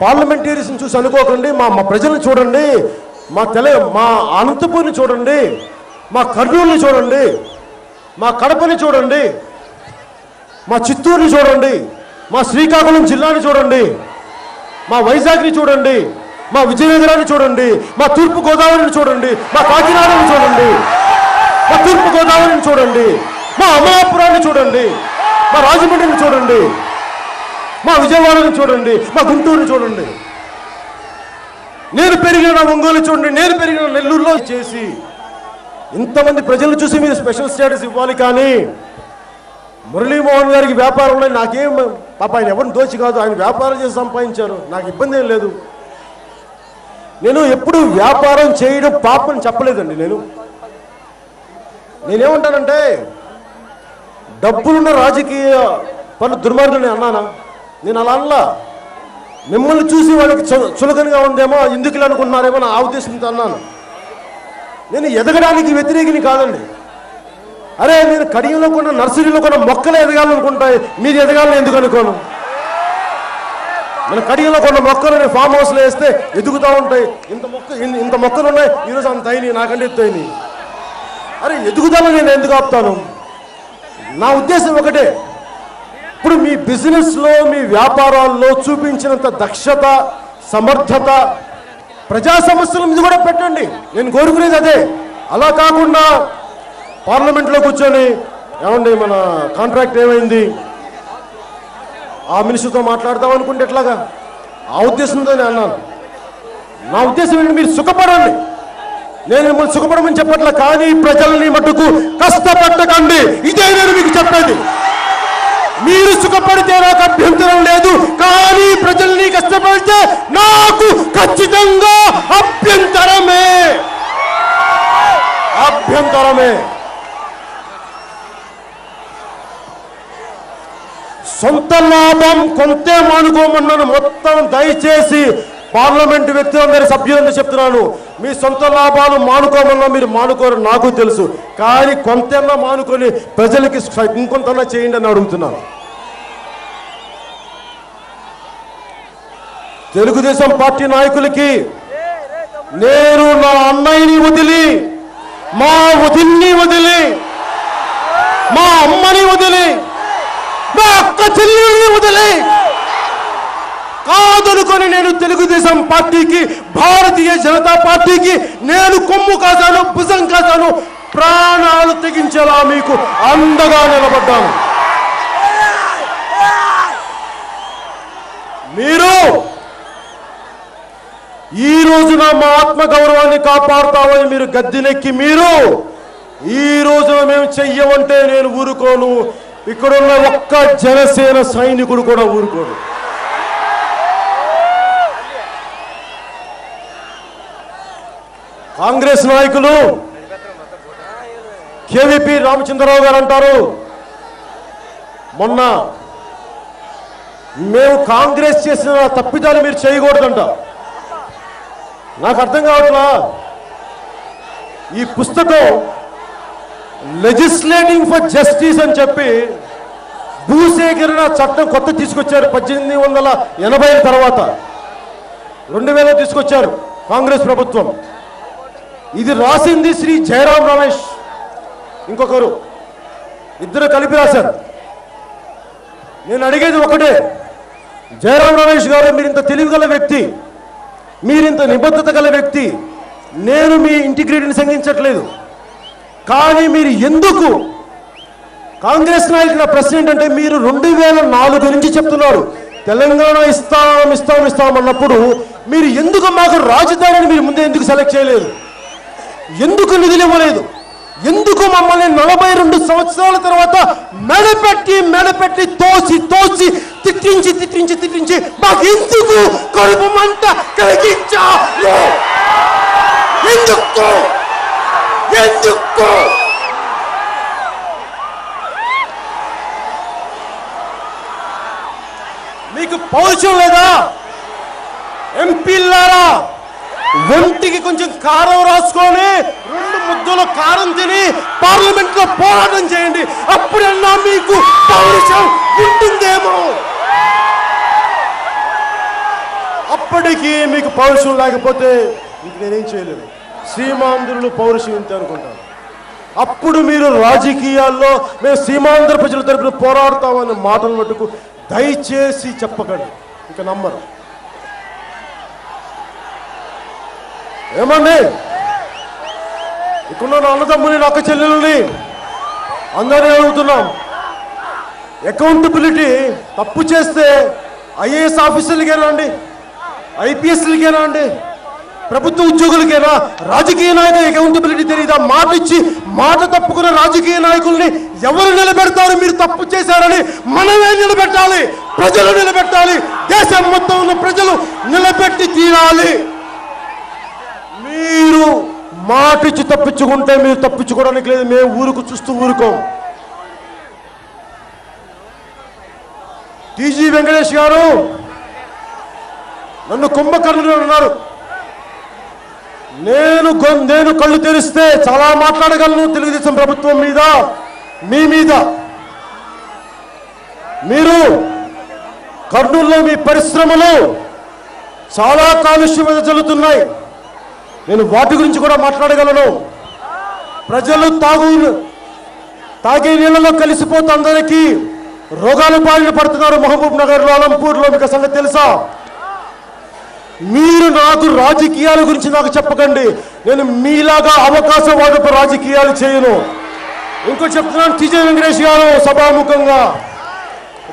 పార్లమెంటరీస్ని చూసి అనుకోకండి, మా మా ప్రజలను చూడండి, మా తెల మా అనంతపూర్ని చూడండి, మా కర్నూలుని చూడండి, మా కడపని చూడండి, మా చిత్తూరుని చూడండి, మా శ్రీకాకుళం జిల్లాని చూడండి, మా వైజాగ్ని చూడండి, మా విజయనగరాన్ని చూడండి, మా తూర్పుగోదావరిని చూడండి, మా కాకినాడని చూడండి, మా తూర్పుగోదావరిని చూడండి, మా అమలాపురాన్ని చూడండి, మా రాజమండ్రిని చూడండి, మా విజయవాడని చూడండి, మా గుంటూరుని చూడండి, నేను పెరిగిన ఒంగోలు చూడండి, నేను పెరిగిన నెల్లూరులో చేసి ఇంతమంది ప్రజలను చూసి మీరు స్పెషల్ స్టేటస్ ఇవ్వాలి. కానీ మురళీమోహన్ గారికి వ్యాపారంలో నాకేం పాప, ఆయన ఎవరిని దోచి కాదు, ఆయన వ్యాపారం చేసి సంపాదించారు, నాకు ఇబ్బంది ఏం లేదు. నేను ఎప్పుడు వ్యాపారం చేయడం పాపని చెప్పలేదండి. నేను నేనేమంటానంటే డబ్బులున్న రాజకీయ పనులు దుర్మార్గులని అన్నానా? నేను అలా అనలా. మిమ్మల్ని చూసి వాళ్ళకి చులకనగా ఉందేమో, ఎందుకు అనుకున్నారేమో నా ఉద్దేశంతో అన్నాను. నేను ఎదగడానికి వ్యతిరేకిని కాదండి. అరే నేను కడియంలో కొన్న నర్సరీలో కొన్న మొక్కలు ఎదగాలనుకుంటాయి, మీరు ఎదగాలని ఎందుకు అనుకోను? నేను కడియంలో కొన్న మొక్కలు నేను ఫామ్ హౌస్లో వేస్తే ఎదుగుతూ ఉంటాయి. ఇంత మొక్క ఇంత మొక్కలు ఉన్నాయి ఈరోజు, అంత అయినాయి నాకంటే ఎత్తయినాయి. అరే ఎదుగుతాను, నేను ఎందుకు ఆపుతాను? నా ఉద్దేశం ఒకటే, ఇప్పుడు మీ బిజినెస్లో మీ వ్యాపారాల్లో చూపించినంత దక్షత, సమర్థత ప్రజా సమస్యల మీద కూడా పెట్టండి, నేను కోరుకునేది అదే. అలా కాకుండా పార్లమెంట్లో కూర్చొని ఏమండి మన కాంట్రాక్ట్ ఏమైంది, ఆ మినిస్టర్తో మాట్లాడతాం అనుకుంటే ఎట్లాగా? ఆ ఉద్దేశంతో నేను అన్నాను. నా ఉద్దేశం ఏంటి, మీరు సుఖపడండి, నేను మిమ్మల్ని సుఖపడమని చెప్పట్లా. కానీ ప్రజల్ని మటుకు కష్టపెట్టకండి, ఇదే నేను మీకు చెప్పేది. మీరు సుఖపడితే నాకు అభ్యంతరం లేదు, కానీ ప్రజల్ని కష్టపడితే నాకు ఖచ్చితంగా అభ్యంతరమే, అభ్యంతరమే. సొంత లాభం కొంతే మానుకోమన్నాను. మొత్తం దయచేసి పార్లమెంటు వ్యక్తులందరి సభ్యులందరూ చెప్తున్నాను, మీ సొంత లాభాలు మానుకోమన్నా మీరు మానుకోరు, నాకు తెలుసు. కానీ కొంతన్నా మానుకొని ప్రజలకి ఇంకొంతన్నా చేయండి అని అడుగుతున్నాను. తెలుగుదేశం పార్టీ నాయకులకి నేను నా అన్నయ్యని వదిలి, మా వదిన్ని వదిలి, మా అమ్మని వదిలి, మా అక్క చెల్లెల్ని వదిలి కాదనుకొని నేను తెలుగుదేశం పార్టీకి, భారతీయ జనతా పార్టీకి నేను కొమ్ము కాసాను, భుజం కాసాను, ప్రాణాలు తెగించేలా మీకు అండగా నిలబడ్డాను. మీరు ఈ రోజున మా ఆత్మ గౌరవాన్ని కాపాడతామని మీరు గద్దెనెక్కి మీరు ఈ రోజున మేము చెయ్యమంటే నేను ఊరుకోను. ఇక్కడ ఉన్న ఒక్క జనసేన సైనికుడు కూడా ఊరుకోడు. కాంగ్రెస్ నాయకులు కేవీపీ రామచంద్రరావు గారు అంటారు, మొన్న మేము కాంగ్రెస్ చేసిన తప్పిదాలు మీరు చేయకూడదంట. నాకు అర్థం కావట్లా. ఈ పుస్తకం లెజిస్లేటింగ్ ఫర్ జస్టిస్ అని చెప్పి భూసేకరణ చట్టం కొత్త తీసుకొచ్చారు. పద్దెనిమిది వందల ఎనభై తర్వాత రెండు వేల తీసుకొచ్చారు కాంగ్రెస్ ప్రభుత్వం. ఇది రాసింది శ్రీ జయరాం రమేష్, ఇంకొకరు, ఇద్దరు కలిపి రాశారు. నేను అడిగేది ఒకటే, జయరాం రమేష్ గారు మీరింత తెలివిగల వ్యక్తి, మీరింత నిబద్ధత గల వ్యక్తి, నేను మీ ఇంటిగ్రిటీని సంగించట్లేదు, కానీ మీరు ఎందుకు కాంగ్రెస్ నాయకుల ప్రశ్న ఏంటంటే మీరు రెండు వేల నాలుగు నుంచి చెప్తున్నారు తెలంగాణ ఇస్తాం ఇస్తాం ఇస్తాం అన్నప్పుడు మీరు ఎందుకు మాకు రాజధానిని మీరు ముందే ఎందుకు సెలెక్ట్ చేయలేదు, ఎందుకు నిధులు ఇవ్వలేదు, ఎందుకు మమ్మల్ని నలభై రెండు సంవత్సరాల తర్వాత మెడపెట్టి మెడపెట్టి తోసి తోసి తిట్టించి తిట్టించి తిట్టించి మాకు ఎందుకు కడుపు మంట కలిగించారు? ఎందుకు ఎందుకు మీకు పౌరుషం లేదా? ఎంపీలారా ఒంటికి కొంచెం కారం రాసుకొని రెండు ముద్దల కారం తిని పార్లమెంట్ లో పోరాటం చేయండి, అప్పుడన్నా మీకు పౌరుషం ఉంటుందేమో. అప్పటికి మీకు పౌరుషం లేకపోతే ఇంక నేనేం చేయలేదు. సీమాంధ్రులు పౌరుషం ఇంతే అనుకుంటాను. అప్పుడు మీరు రాజకీయాల్లో మేము సీమాంధ్ర ప్రజల తరపున పోరాడతామనే మాటలు మటుకు దయచేసి చెప్పకండి. ఇక నమ్మరు. ఏమండి, ఇక్కడ నా అన్నదమ్ముని అక్క చెల్లెల్ని అందరినీ అడుగుతున్నాం, అకౌంటబిలిటీ తప్పు చేస్తే ఐఏఎస్ ఆఫీసర్లకేనా అండి, ఐపీఎస్లకేనా అండి, ప్రభుత్వ ఉద్యోగులకేనా? రాజకీయ నాయకులు అకౌంటబిలిటీ తెలియదా? మాట ఇచ్చి మాట తప్పుకున్న రాజకీయ నాయకుల్ని ఎవరు నిలబెడతారు? మీరు తప్పు చేశారని మనమే నిలబెట్టాలి, ప్రజలు నిలబెట్టాలి, దేశం మొత్తం ఉన్న ప్రజలు నిలబెట్టి తీరాలి. మీరు మాటిచ్చి తప్పించుకుంటే మీరు తప్పించుకోవడానికి లేదు. మేము ఊరుకు చూస్తూ ఊరుకోం. టీజీ వెంకటేష్ గారు నన్ను కుంభకర్ణుడు అన్నారు. నేను నేను కళ్ళు తెరిస్తే చాలా మాట్లాడగలను తెలుగుదేశం ప్రభుత్వం మీద, మీ మీద. మీరు కర్నూలులో మీ పరిశ్రమలు చాలా కాలుష్యం జరుగుతున్నాయి, నేను వాటి గురించి కూడా మాట్లాడగలను. ప్రజలు తాగు తాగే నీళ్ళలో కలిసిపోతూ అందరికీ రోగాలు బారిన పడుతున్నారు మహబూబ్ నగర్లో, అలంపూర్లో. మీకు సంగతి తెలుసా? మీరు నాకు రాజకీయాల గురించి నాకు చెప్పకండి. నేను మీలాగా అవకాశం వాడక రాజకీయాలు చేయను. ఇంకోటి చెప్తున్నాను, టీజీ వెంకటేష్ గారు సభాముఖంగా,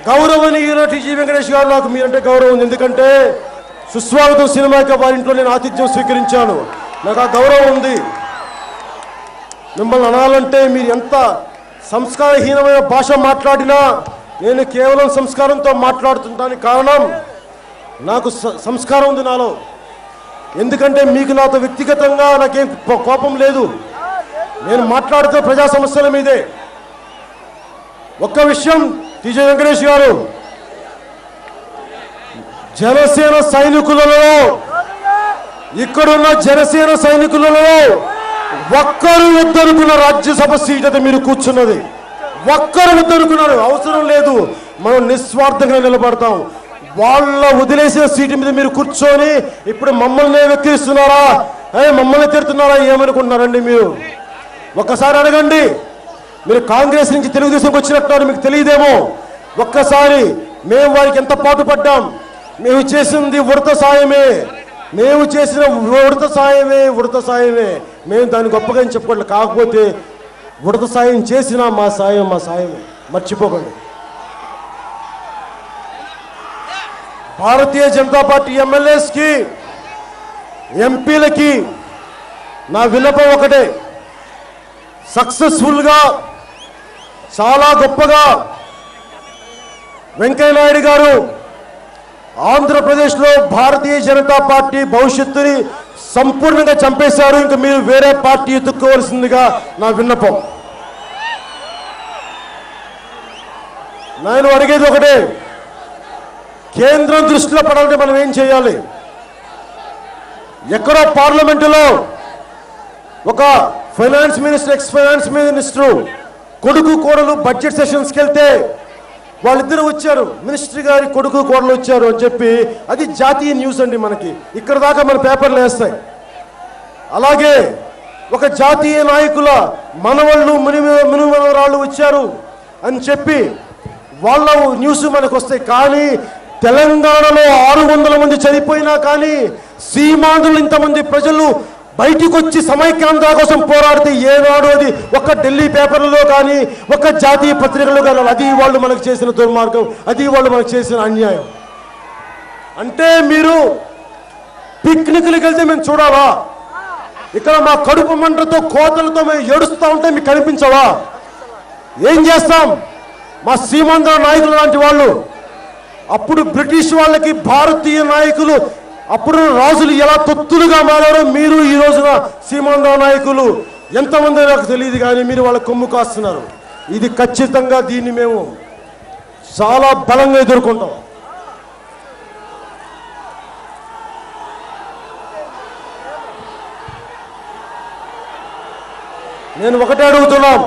గౌరవనీయులు టీజీ వెంకటేష్ గారు, నాకు మీరంటే గౌరవం ఉంది. ఎందుకంటే సుస్వాగతం సినిమాకి వారింట్లో నేను ఆతిథ్యం స్వీకరించాను. నాకు ఆ గౌరవం ఉంది. మిమ్మల్ని అనాలంటే మీరు ఎంత సంస్కారహీనమైన భాష మాట్లాడినా నేను కేవలం సంస్కారంతో మాట్లాడుతుంటానికి కారణం నాకు సంస్కారం ఉంది నాలో. ఎందుకంటే మీకు నాతో వ్యక్తిగతంగా నాకేం కోపం లేదు. నేను మాట్లాడుతూ ప్రజా సమస్యల మీదే. ఒక్క విషయం టీజీ వెంకటేష్ గారు, జనసేన సైనికులలో, ఇక్కడున్న జనసేన సైనికులలో ఒక్కరు వద్దనుకున్న రాజ్యసభ సీట్ అది మీరు కూర్చున్నది. ఒక్కరు వద్దనుకున్నారు, అవసరం లేదు, మనం నిస్వార్థంగా నిలబడతాం. వాళ్ళ వదిలేసిన సీటు మీద మీరు కూర్చొని ఇప్పుడు మమ్మల్ని వ్యతిరేకిస్తున్నారా, మమ్మల్ని తిడుతున్నారా, ఏమనుకుంటున్నారండి మీరు? ఒక్కసారి అడగండి. మీరు కాంగ్రెస్ నుంచి తెలుగుదేశంకి వచ్చినట్టు మీకు తెలియదేమో. ఒక్కసారి మేము వారికి ఎంత పాటుపడ్డాం, మేము చేసింది ఉడత సాయమే, మేము చేసిన ఉడత సాయమే ఉడత సాయమే మేము దాన్ని గొప్పగా చెప్పుకోవట్లేదు. కాకపోతే ఉడత సాయం చేసినా మా సాయం మా సాయమే, మర్చిపోకండి. भारतीय जनता पार्टी एमएलएस की एमपील की ना विलपम ఒకటే सक्सेसफुल గా చాలా గొప్పగా వెంకయ్య నాయుడు గారు ఆంధ్రప్రదేశ్ లో భారతీయ జనతా పార్టీ భవిష్యత్తుని సంపూర్ణంగా చంపేశారు ఇంకా మీరు వేరే పార్టీ ఎత్తుకోవాల్సిందిగా నా విన్నపం నేను అడిగేది ఒకటే కేంద్రం దృష్టిలో పడాలంటే మనం ఏం చేయాలి ఎక్కడో పార్లమెంటులో ఒక finance minister ex finance minister కొడుకు కోడలు బడ్జెట్ సెషన్స్కి వెళ్తే వాళ్ళిద్దరూ వచ్చారు మినిస్టర్ గారి కొడుకు కోడలు వచ్చారు అని చెప్పి అది జాతీయ న్యూస్ అండి మనకి ఇక్కడ దాకా మన పేపర్లు వేస్తాయి అలాగే ఒక జాతీయ నాయకుల మనవళ్ళు మునిమనవరాళ్ళు వచ్చారు అని చెప్పి వాళ్ళ న్యూస్ మనకు వస్తాయి కానీ తెలంగాణలో ఆరు వందల మంది చనిపోయినా కానీ సీమాంధ్రులు ఇంతమంది ప్రజలు బయటికి వచ్చి సమైక్యాంధ్ర కోసం పోరాడితే ఏనాడు అది ఒక ఢిల్లీ పేపర్లో కానీ ఒక జాతీయ పత్రికలో కానీ అది వాళ్ళు మనకు చేసిన దుర్మార్గం అది వాళ్ళు మనకు చేసిన అన్యాయం అంటే మీరు పిక్నిక్లకు వెళ్తే మేము చూడాలా ఇక్కడ మా కడుపు మంటతో కోతలతో మేము ఏడుస్తూ ఉంటే మీకు కనిపించవా ఏం చేస్తాం మా సీమాంధ్ర నాయకులు లాంటి వాళ్ళు అప్పుడు బ్రిటిష్ వాళ్ళకి భారతీయ నాయకులు అప్పుడు రాజులు ఎలా తొత్తులుగా మారారో మీరు ఈ రోజున సీమాంధ్ర నాయకులు ఎంతమంది నాకు తెలియదు కానీ మీరు వాళ్ళ కొమ్ము కాస్తున్నారు ఇది ఖచ్చితంగా దీన్ని మేము చాలా బలంగా ఎదుర్కొంటాం నేను ఒకటే అడుగుతున్నాం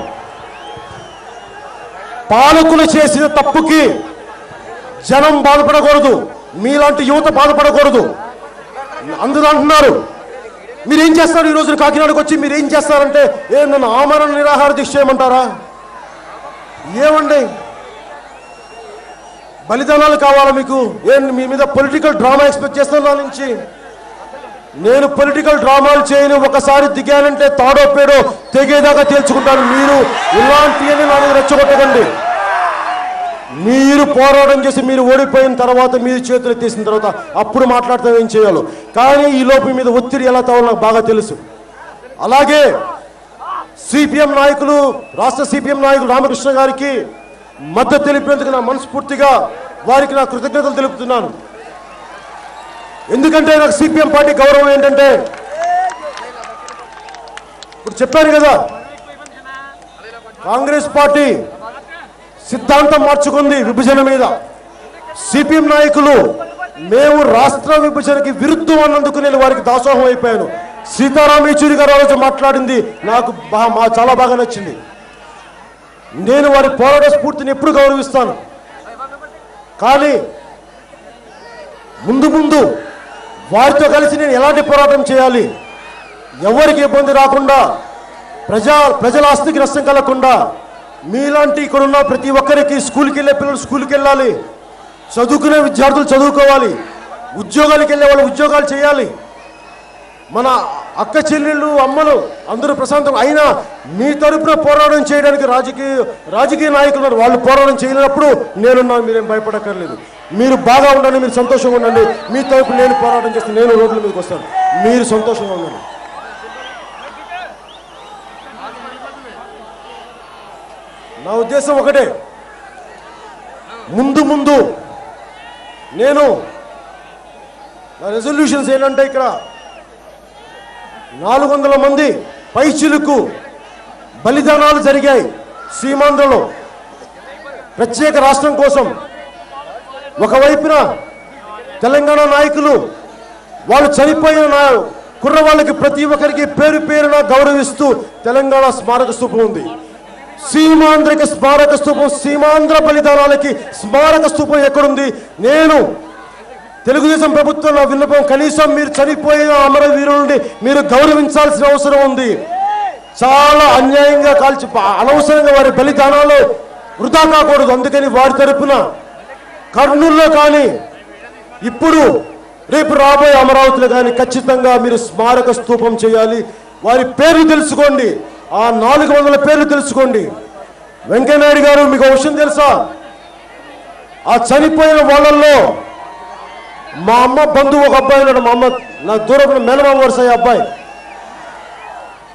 పాలకులు చేసిన తప్పుకి జనం బాధపడకూడదు మీలాంటి యువత బాధపడకూడదు అందరూ అంటున్నారు మీరేం చేస్తారు ఈరోజు కాకినాడకు వచ్చి మీరేం చేస్తారంటే ఏ నన్ను ఆమరణ నిరాహార దీక్ష చేయమంటారా ఏమండి బలిదానాలు కావాలా మీకు ఏ మీ మీద పొలిటికల్ డ్రామా ఎక్స్పెక్ట్ చేస్తున్నా నుంచి నేను పొలిటికల్ డ్రామాలు చేయను ఒకసారి దిగానంటే తాడో పేడో తెగేదాకా తేల్చుకుంటాను మీరు ఇలాంటివన్నీ నా మీద రెచ్చగొట్టకండి మీరు పోరాటం చేసి మీరు ఓడిపోయిన తర్వాత మీరు చేతులు తీసిన తర్వాత అప్పుడు మాట్లాడతాం ఏం చేయాలో కానీ ఈ లోపు మీద ఒత్తిడి ఎలా తావాలో నాకు బాగా తెలుసు అలాగే సిపిఎం నాయకులు రాష్ట్ర సిపిఎం నాయకులు రామకృష్ణ గారికి మద్దతు తెలిపినందుకు నా మనస్ఫూర్తిగా వారికి నా కృతజ్ఞతలు తెలుపుతున్నాను ఎందుకంటే నాకు సిపిఎం పార్టీ గౌరవం ఏంటంటే ఇప్పుడు చెప్పాను కదా కాంగ్రెస్ పార్టీ సిద్ధాంతం మార్చుకుంది విభజన మీద సిపిఎం నాయకులు మేము రాష్ట్ర విభజనకి విరుద్ధం అన్నందుకు నేను వారికి దాసోహం అయిపోయాను సీతారాం యేచూరి గారు ఆ రోజు మాట్లాడింది నాకు చాలా బాగా నచ్చింది నేను వారి పోరాట స్ఫూర్తిని ఎప్పుడు గౌరవిస్తాను కానీ ముందు ముందు వారితో కలిసి నేను ఎలాంటి పోరాటం చేయాలి ఎవరికి ఇబ్బంది రాకుండా ప్రజా ప్రజల ఆస్తికి నష్టం కలగకుండా మీలాంటి ఇక్కడున్న ప్రతి ఒక్కరికి స్కూల్కి వెళ్ళే పిల్లలు స్కూల్కి వెళ్ళాలి చదువుకునే విద్యార్థులు చదువుకోవాలి ఉద్యోగాలకు వెళ్ళే వాళ్ళు ఉద్యోగాలు చేయాలి మన అక్క చెల్లెళ్ళు అమ్మలు అందరూ ప్రశాంతం అయినా మీ తరపున పోరాటం చేయడానికి రాజకీయ రాజకీయ నాయకులు వాళ్ళు పోరాటం చేయలేనప్పుడు నేనున్నాను మీరేం భయపడక్కర్లేదు మీరు బాగా ఉండండి మీరు సంతోషంగా ఉండండి మీ తరపు నేను పోరాటం చేస్తే నేను రోడ్ల మీదకి వస్తాను మీరు సంతోషంగా ఉండండి నా ఉద్దేశం ఒకటే ముందు ముందు నేను నా రెజల్యూషన్స్ ఏంటంటే ఇక్కడ నాలుగు వందల మంది పైచిలకు బలిదానాలు జరిగాయి సీమాంధ్రలో ప్రత్యేక రాష్ట్రం కోసం ఒకవైపున తెలంగాణ నాయకులు వాళ్ళు చనిపోయిన కుర్రవాళ్ళకి ప్రతి ఒక్కరికి పేరు పేరున గౌరవిస్తూ తెలంగాణ స్మారక స్తూపం ఉంది సీమాంధ్రకి స్మారక స్తూపం సీమాంధ్ర బలిదానాలకి స్మారక స్తూపం ఎక్కడుంది నేను తెలుగుదేశం ప్రభుత్వంలో విన్నపం కనీసం మీరు చనిపోయిన అమరవీరుల్ని మీరు గౌరవించాల్సిన అవసరం ఉంది చాలా అన్యాయంగా కాల్చి అనవసరంగా వారి బలిదానాలు వృధా కాకూడదు అందుకని వారి తరపున కర్నూలులో కానీ ఇప్పుడు రేపు రాబోయే అమరావతిలో కానీ ఖచ్చితంగా మీరు స్మారక స్తూపం చేయాలి వారి పేర్లు తెలుసుకోండి ఆ నాలుగు వందల పేర్లు తెలుసుకోండి వెంకయ్యనాయుడు గారు మీకు విషయం తెలుసా ఆ చనిపోయిన వాళ్ళల్లో మా అమ్మ బంధువు ఒక అబ్బాయి ఉన్నాడు. మా అమ్మ నా దూరపు మేనమామ వరుస అబ్బాయి.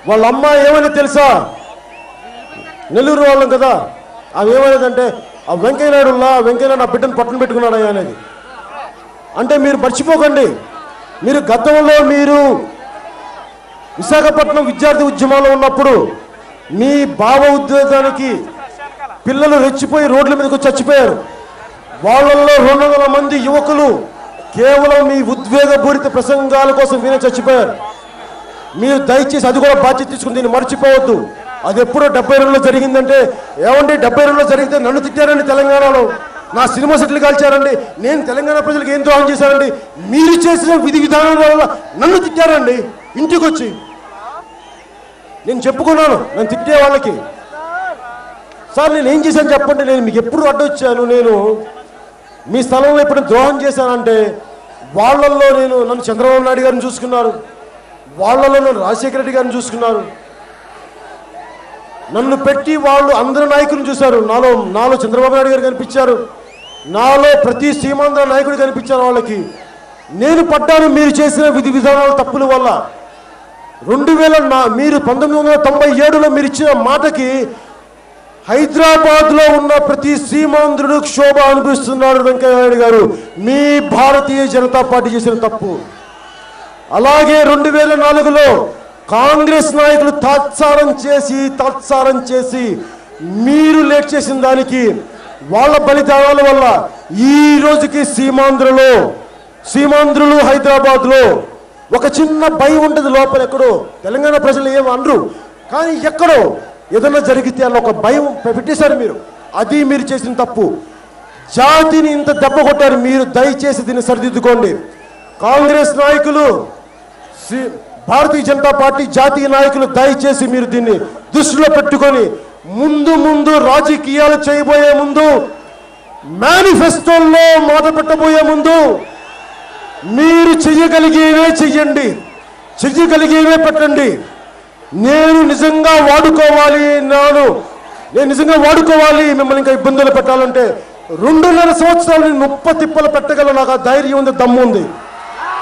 వాళ్ళ అమ్మ ఏమని తెలుసా, నెల్లూరు వాళ్ళం కదా, అవి ఏమనేదంటే ఆ వెంకయ్యనాయుడు ఉన్నా వెంకయ్యనాయుడు ఆ బిడ్డను పట్టణ పెట్టుకున్నాడు అయ్యా అనేది. అంటే మీరు మర్చిపోకండి, మీరు గతంలో మీరు విశాఖపట్నం విద్యార్థి ఉద్యమంలో ఉన్నప్పుడు మీ భావ ఉద్వేగానికి పిల్లలు రెచ్చిపోయి రోడ్ల మీదకు చచ్చిపోయారు. వాళ్ళల్లో రెండు వందల మంది యువకులు కేవలం మీ ఉద్వేగపూరిత ప్రసంగాల కోసం వినే చచ్చిపోయారు. మీరు దయచేసి అది కూడా బాధ్యత తీసుకుని దీన్ని మర్చిపోవద్దు. అది ఎప్పుడో డెబ్బై రెండులో జరిగిందంటే, ఏమండి డెబ్బై రెండులో జరిగితే నన్ను తిట్టారండి, తెలంగాణలో నా సినిమా సెట్లు కాల్చారండి, నేను తెలంగాణ ప్రజలకు ఏం ద్రోహం చేశారండి, మీరు చేసిన విధి విధానాల వల్ల నన్ను తిట్టారండి. ఇంటికి వచ్చి నేను చెప్పుకున్నాను, నన్ను తిట్టే వాళ్ళకి సార్ నేను ఏం చేశాను చెప్పండి, నేను మీకు ఎప్పుడు అడ్డొచ్చాను, నేను మీ స్థలంలో ఎప్పుడు ద్రోహం చేశానంటే, వాళ్ళల్లో నేను నన్ను చంద్రబాబు నాయుడు గారిని చూసుకున్నారు, వాళ్ళలో నన్ను రాజశేఖర రెడ్డి గారిని చూసుకున్నారు, నన్ను పెట్టి వాళ్ళు అందరి నాయకులను చూశారు. నాలో నాలో చంద్రబాబు నాయుడు గారు కనిపించారు, నాలో ప్రతి సీమాంధ్ర నాయకుడు కనిపించారు. వాళ్ళకి నేను పడ్డాను మీరు చేసిన విధి విధానాల తప్పుల వల్ల. రెండు వేల నా మీరు పంతొమ్మిది వందల తొంభై ఏడులో మీరు ఇచ్చిన మాటకి హైదరాబాద్లో ఉన్న ప్రతి సీమాంధ్రుడు క్షోభ అనిపిస్తున్నాడు. వెంకయ్య నాయుడు గారు మీ భారతీయ జనతా పార్టీ చేసిన తప్పు. అలాగే రెండు వేల నాలుగులో కాంగ్రెస్ నాయకులు తాత్సారం చేసి తాత్సారం చేసి మీరు లేట్ చేసిన దానికి, వాళ్ళ బలిదానాల వల్ల ఈ రోజుకి సీమాంధ్రలో సీమాంధ్రులు హైదరాబాద్లో ఒక చిన్న భయం ఉంటుంది లోపల ఎక్కడో. తెలంగాణ ప్రజలు ఏమి అనరు, కానీ ఎక్కడో ఏదన్నా జరిగితే అలా ఒక భయం పెట్టేశారు మీరు. అది మీరు చేసిన తప్పు. జాతిని ఇంత దెబ్బ కొట్టారు మీరు, దయచేసి దీన్ని సరిదిద్దుకోండి. కాంగ్రెస్ నాయకులు, భారతీయ జనతా పార్టీ జాతీయ నాయకులు, దయచేసి మీరు దీన్ని దృష్టిలో పెట్టుకొని ముందు ముందు రాజకీయాలు చేయబోయే ముందు, మేనిఫెస్టోల్లో మాట పెట్టబోయే ముందు, మీరు చెయ్యగలిగేవే చెయ్యండి, చెయ్యగలిగేవే పెట్టండి. నేను నిజంగా వాడుకోవాలి, నాను నేను నిజంగా వాడుకోవాలి మిమ్మల్ని ఇంకా ఇబ్బందులు పెట్టాలంటే రెండున్నర సంవత్సరాలు నేను ముప్ప తిప్పలు పెట్టగలను, నాకు ఆ ధైర్యం ఉంది, దమ్ము ఉంది.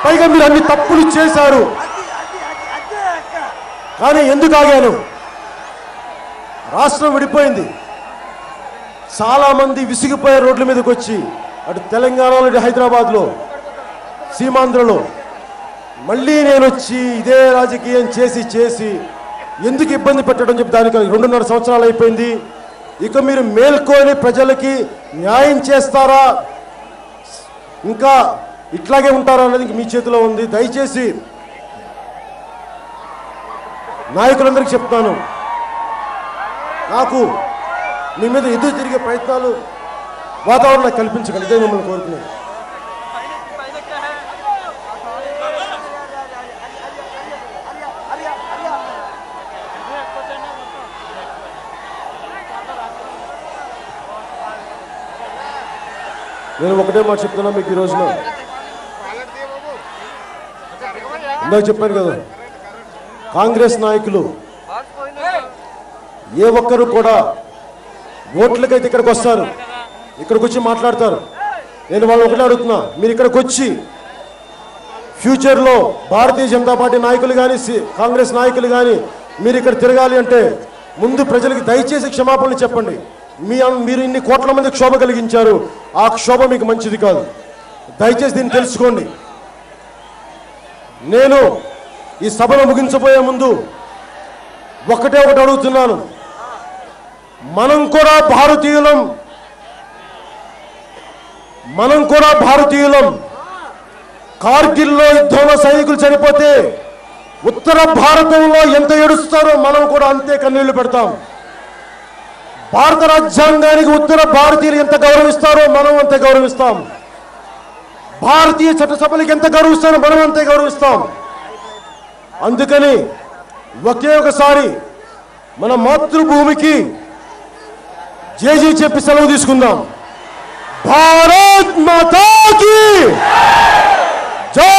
పైగా మీరు అన్ని తప్పులు చేశారు. కానీ ఎందుకు ఆగాను, రాష్ట్రం విడిపోయింది, చాలామంది విసిగిపోయే రోడ్ల మీదకి వచ్చి, అటు తెలంగాణలో ఇటు హైదరాబాద్లో సీమాంధ్రలో. మళ్ళీ నేను వచ్చి ఇదే రాజకీయం చేసి చేసి ఎందుకు ఇబ్బంది పెట్టడం చెప్పి దానికి రెండున్నర సంవత్సరాలు అయిపోయింది. ఇక మీరు మేల్కొని ప్రజలకి న్యాయం చేస్తారా, ఇంకా ఇట్లాగే ఉంటారా అనేది మీ చేతిలో ఉంది. దయచేసి నాయకులందరికీ చెప్తాను, నాకు మీ మీద ఎదురు తిరిగే ప్రయత్నాలు వాతావరణం కల్పించగలిగితే మిమ్మల్ని కోరుకున్నాను. నేను ఒకటే మాట చెప్తున్నా మీకు, ఈ రోజున ఇందాక చెప్పాను కదా, కాంగ్రెస్ నాయకులు ఏ ఒక్కరు కూడా ఓట్లకైతే ఇక్కడికి వస్తారు, ఇక్కడికి వచ్చి మాట్లాడతారు. నేను వాళ్ళు ఒకటే అడుగుతున్నా, మీరు ఇక్కడికి వచ్చి ఫ్యూచర్లో భారతీయ జనతా పార్టీ నాయకులు కానీ కాంగ్రెస్ నాయకులు కానీ మీరు ఇక్కడ తిరగాలి అంటే ముందు ప్రజలకి దయచేసి క్షమాపణలు చెప్పండి. మీ మీరు ఇన్ని కోట్ల మంది క్షోభ కలిగించారు, ఆ క్షోభ మీకు మంచిది కాదు. దయచేసి దీన్ని తెలుసుకోండి. నేను ఈ సభను ముగించబోయే ముందు ఒకటే ఒకటి అడుగుతున్నాను, మనం కూడా భారతీయులం, మనం కూడా భారతీయులం. కార్గిల్లో యుద్ధంలో సైనికులు చనిపోతే ఉత్తర భారతంలో ఎంత ఏడుస్తారో మనం కూడా అంతే కన్నీళ్లు పెడతాం. భారత రాజ్యాంగానికి ఉత్తర భారతీయులు ఎంత గౌరవిస్తారో మనం అంతే గౌరవిస్తాం. భారతీయ చట్టసభలకు ఎంత గౌరవిస్తారో మనం అంతే గౌరవిస్తాం. అందుకని ఒకే ఒకసారి మన మాతృభూమికి జేజీ చెప్పి సెలవు తీసుకుందాం. భారత్ మాతాకి జై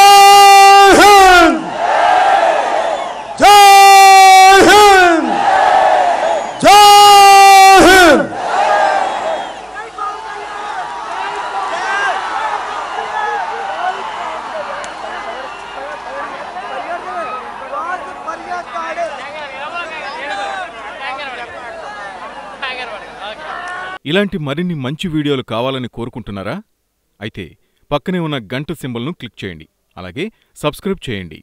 హింద్, జై హింద్, జై హింద్. ఇలాంటి మరిన్ని మంచి వీడియోలు కావాలని కోరుకుంటున్నారా? అయితే పక్కనే ఉన్న గంట సింబల్ను క్లిక్ చేయండి. అలాగే సబ్స్క్రైబ్ చేయండి.